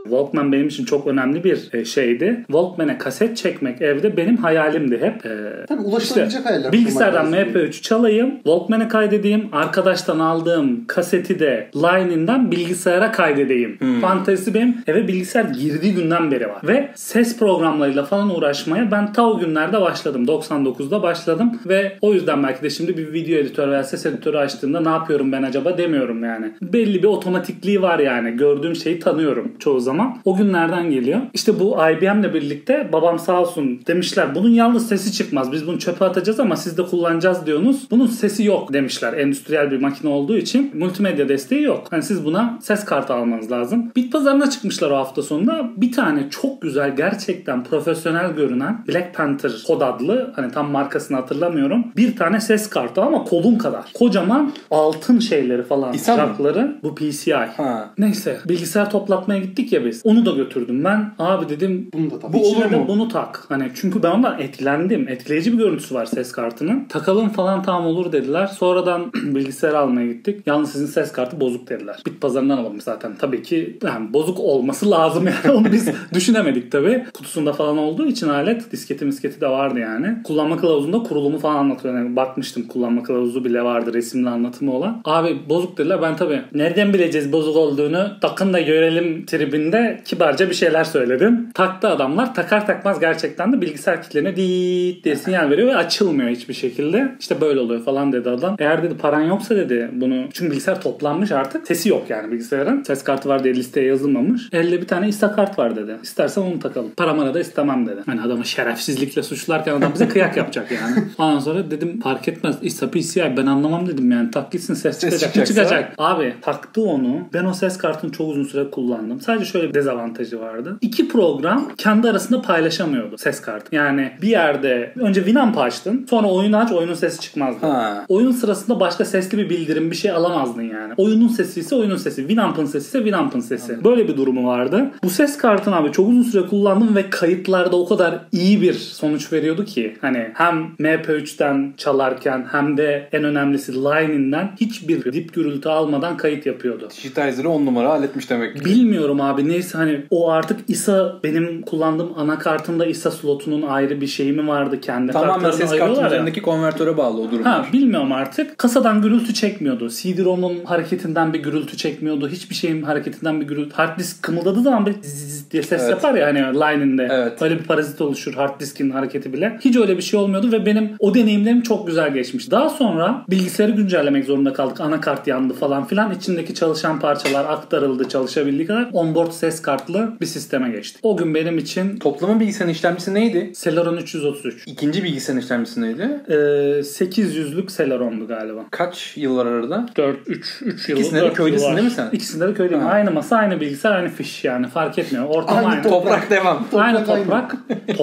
Walkman benim için çok önemli bir şeydi. Walkman'e kaset çekmek evde benim hayalimdi hep. Tabii ulaşılabilecek işte, hayaller. Bilgisayardan MP3'ü çalayım, Walkman'e kaydedeyim, arkadaştan aldığım kaseti de Line'inden bilgisayara kaydedeyim. Fantezisi benim eve bilgisayar girdiği günden beri var. Ve ses programlarıyla falan uğraşmaya ben ta o günlerde başladım. 99'da başladım ve o yüzden belki de şimdi bir video editör veya ses editörü açtığımda ne yapıyorum ben acaba demiyorum yani. Belli bir otomatikliği var yani. Gördüğüm şeyi tanıyorum çoğu zaman. O günlerden geliyor. İşte bu IBM'le birlikte babam sağ olsun demişler bunun yalnız sesi çıkmaz. Biz bunu çöpe atacağız ama siz de kullanacağız diyorsunuz. Bunun sesi yok demişler. Endüstriyel bir makine olduğu için multimedya desteği yok. Yani siz buna ses kartı almanız lazım. Bit pazarına çıkmışlar o hafta sonunda. Bir tane çok güzel gerçekten profesyonel görünen Black Panther kod adlı hani tam markasını hatırlamıyorum. Bir tane ses kartı ama kolum kadar. Kocaman altın şeyleri falan. Şarkları. Bu PCI. Ha. Neyse. Bilgisayar toplatmaya gittik ya biz. Onu da götürdüm ben. Abi dedim bunu da tak. Bu olur mu? Bunu tak. Hani çünkü ben ondan etkilendim. Etkileyici bir görüntüsü var ses kartının. Takalım falan tamam olur dediler. Sonradan bilgisayar almaya gittik. Yalnız sizin ses kartı bozuk dediler. Bit pazarından alalım zaten. Tabii ki yani bozuk olması lazım yani. Onu biz düşünemedik tabii. Kutusunda falan olduğu için alet disketi de vardı yani. Kullanma kılavuzunda kurulumu falan anlatıyor. Yani bakmıştım kullanma kılavuzu bile vardı resimli anlatımı olan. Abi bozuk dediler. Ben tabii nereden bileceğiz bozuk olduğunu takın da görelim tribinde kibarca bir şeyler söyledim. Taktı adamlar. Takar takmaz gerçekten de bilgisayar kitlerine diiit diye sinyal veriyor ve açılmıyor hiçbir şekilde. İşte böyle oluyor falan dedi adam. Eğer dedi paran yoksa dedi bunu. Çünkü bilgisayar toplanmış artık. Sesi yok yani bilgisayarın. Ses kartı var diye listeye yazılmamış. Elle bir tane istakart var dedi. İstersen onu takalım. Paramana da istemem dedi. Hani adamı şerefsizlikle suçlarken adam bize kıyak yapacak yani. Ondan sonra dedim fark etmez. İsta PCI ben anlamam dedim yani. Tak gitsin ses çıkacak. Abi taktı onu. Ben o ses kartını çok uzun süre kullandım. Sadece şöyle bir dezavantajı vardı. İki program kendi arasında paylaşamıyordu ses kartı. Yani bir yerde önce Winamp açtın. Sonra oyunu aç oyunun sesi çıkmazdı. Ha. Oyun sırasında başka sesli bir bildirim bir şey alamazdın yani. Oyunun sesi ise oyunun sesi. Winamp'ın sesi ise Winamp'ın sesi. Ha. Böyle bir durumu vardı. Bu ses kartını abi çok uzun süre kullandım ve kayıtlarda o kadar iyi bir sonuç veriyordu ki. Hani hem MP3'ten çalarken hem de en önemlisi Line'inden hiçbir dip gürültü almadan kayıt yapıyordu. Digitizer'ı 10 numara halletmiş demek ki. Bilmiyorum abi neyse hani o artık ISA benim kullandığım anakartımda ISA slotunun ayrı bir şeyi mi vardı kendi kartlarını ayırıyorlar ya. Tamamen ses kartının üzerindeki konvertöre bağlı o durumlar. Ha bilmiyorum artık. Kasadan gürültü çekmiyordu. CD-ROM'un hareketinden bir gürültü çekmiyordu. Hiçbir şeyin hareketinden bir gürültü. Hard disk kımıldadığı zaman bir zzz diye ses yapar ya hani line'inde. Evet. Öyle bir parazit oluşur hard diskin hareketi bile. Hiç öyle bir şey olmuyordu ve benim o deneyimlerim çok güzel geçmiş. Daha sonra bilgisayarı güncellemek zorunda kaldık. Anakart yandı falan filan. İçindeki çalışan parçalar aktarıldı çalışabildiği kadar. Onboard ses kartlı bir sisteme geçtik. O gün benim için... Toplama bilgisayarın işlemcisi neydi? Celeron 333. İkinci bilgisayarın işlemcisi neydi? 800'lük Celeron'du galiba. Kaç yıllar arada? 3 yıl. İkisinde de köydesin değil mi sen? İkisinde de köydeyim. Ha. Aynı masa, aynı bilgisayar, aynı fiş yani. Fark etmiyor. Ortam aynı. Toprak devam. Aynı toprak.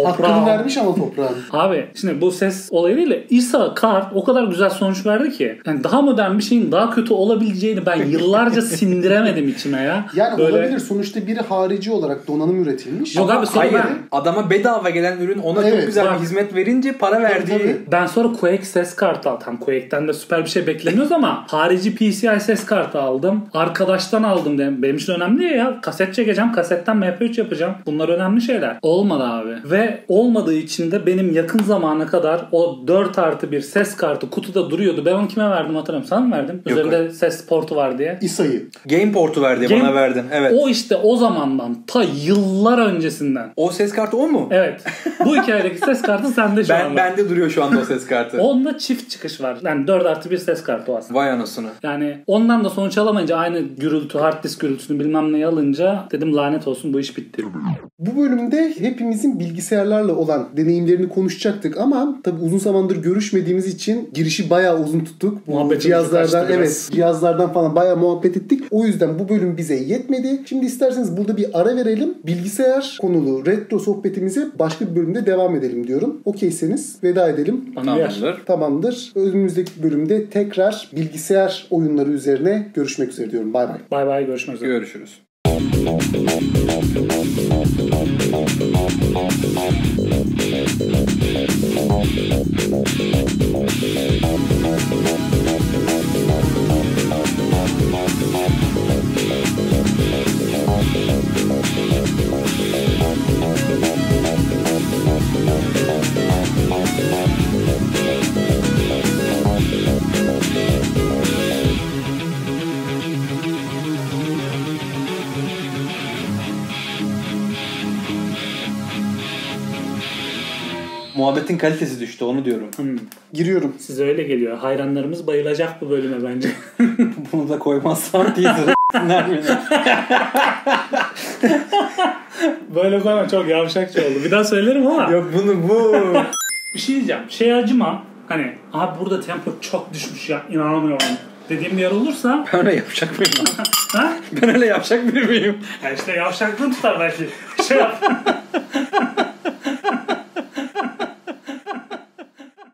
Hakkını vermiş ama toprağın. Abi şimdi bu ses olayıyla ISA kart o kadar güzel sonuç verdi ki. Yani daha modern bir şeyin daha kötü olabileceğini ben yıllarca sindiremedim içime ya. Yani böyle... olabilir. Sonuçta biri harici olarak donanım üretilmiş. Yok abi sonra hayır, adama bedava gelen ürün ona çok güzel bir hizmet verince para verdiği. Tabii. Ben sonra Quake ses kartı aldım. Quake'ten de süper bir şey beklemiyoruz ama harici PCI ses kartı aldım. Arkadaştan aldım dedim. Benim için önemli ya. Kaset çekeceğim. Kasetten MP3 yapacağım. Bunlar önemli şeyler. Olmadı abi. Ve olmadığı için de benim yakın zamana kadar o 4+1 ses kartı kutuda duruyordu. Ben onu kime verdim hatırlamıyorum. Sana mı verdim? Yok, üzerinde ses portu var diye. ISA'yı. Game portu verdi bana verdin. Evet. O işte o zamandan ta yıllar öncesinden. O ses kartı o mu? Evet. Bu hikayedeki ses kartı sende şu anda. Bende duruyor şu anda o ses kartı. Onda çift çıkış var. Yani 4+1 ses kartı o aslında. Vay anasını. Yani ondan da sonuç alamayınca aynı gürültü, hard disk gürültüsünü bilmem neyi alınca dedim lanet olsun bu iş bitti. Bu bölümde hepimizin bilgisayarlarla olan deneyimlerini konuşacaktık ama tabii uzun zamandır görüşmediğimiz için girişi bayağı uzun tuttuk. Bu cihazlardan falan bayağı muhabbet ettik. O yüzden bu bölüm bize yetmedi. Şimdi isterseniz burada bir ara verelim. Bilgisayar konulu retro sohbetimize başka bir bölümde devam edelim diyorum. Okeyseniz veda edelim. Tamamdır. Önümüzdeki bölümde tekrar bilgisayar oyunları üzerine görüşmek üzere diyorum. Bay bay. Bay bay, görüşmek üzere. Görüşürüz. muhabbetin kalitesi düştü, onu diyorum. Giriyorum. Size öyle geliyor. Hayranlarımız bayılacak bu bölüme bence. Bunu da koymazsan teaser. Böyle koyma, çok yavşakça oldu. Bir daha söylerim ama. Yok bunu bu. Bir şey diyeceğim. Şey acıma. Hani abi burada tempo çok düşmüş ya, inanamıyorum dediğim bir yer olursa. Ben öyle yapacak mıyım? Ben öyle yapacak mıyım? Ya işte yavşaklığı tutar belki. Şey yap.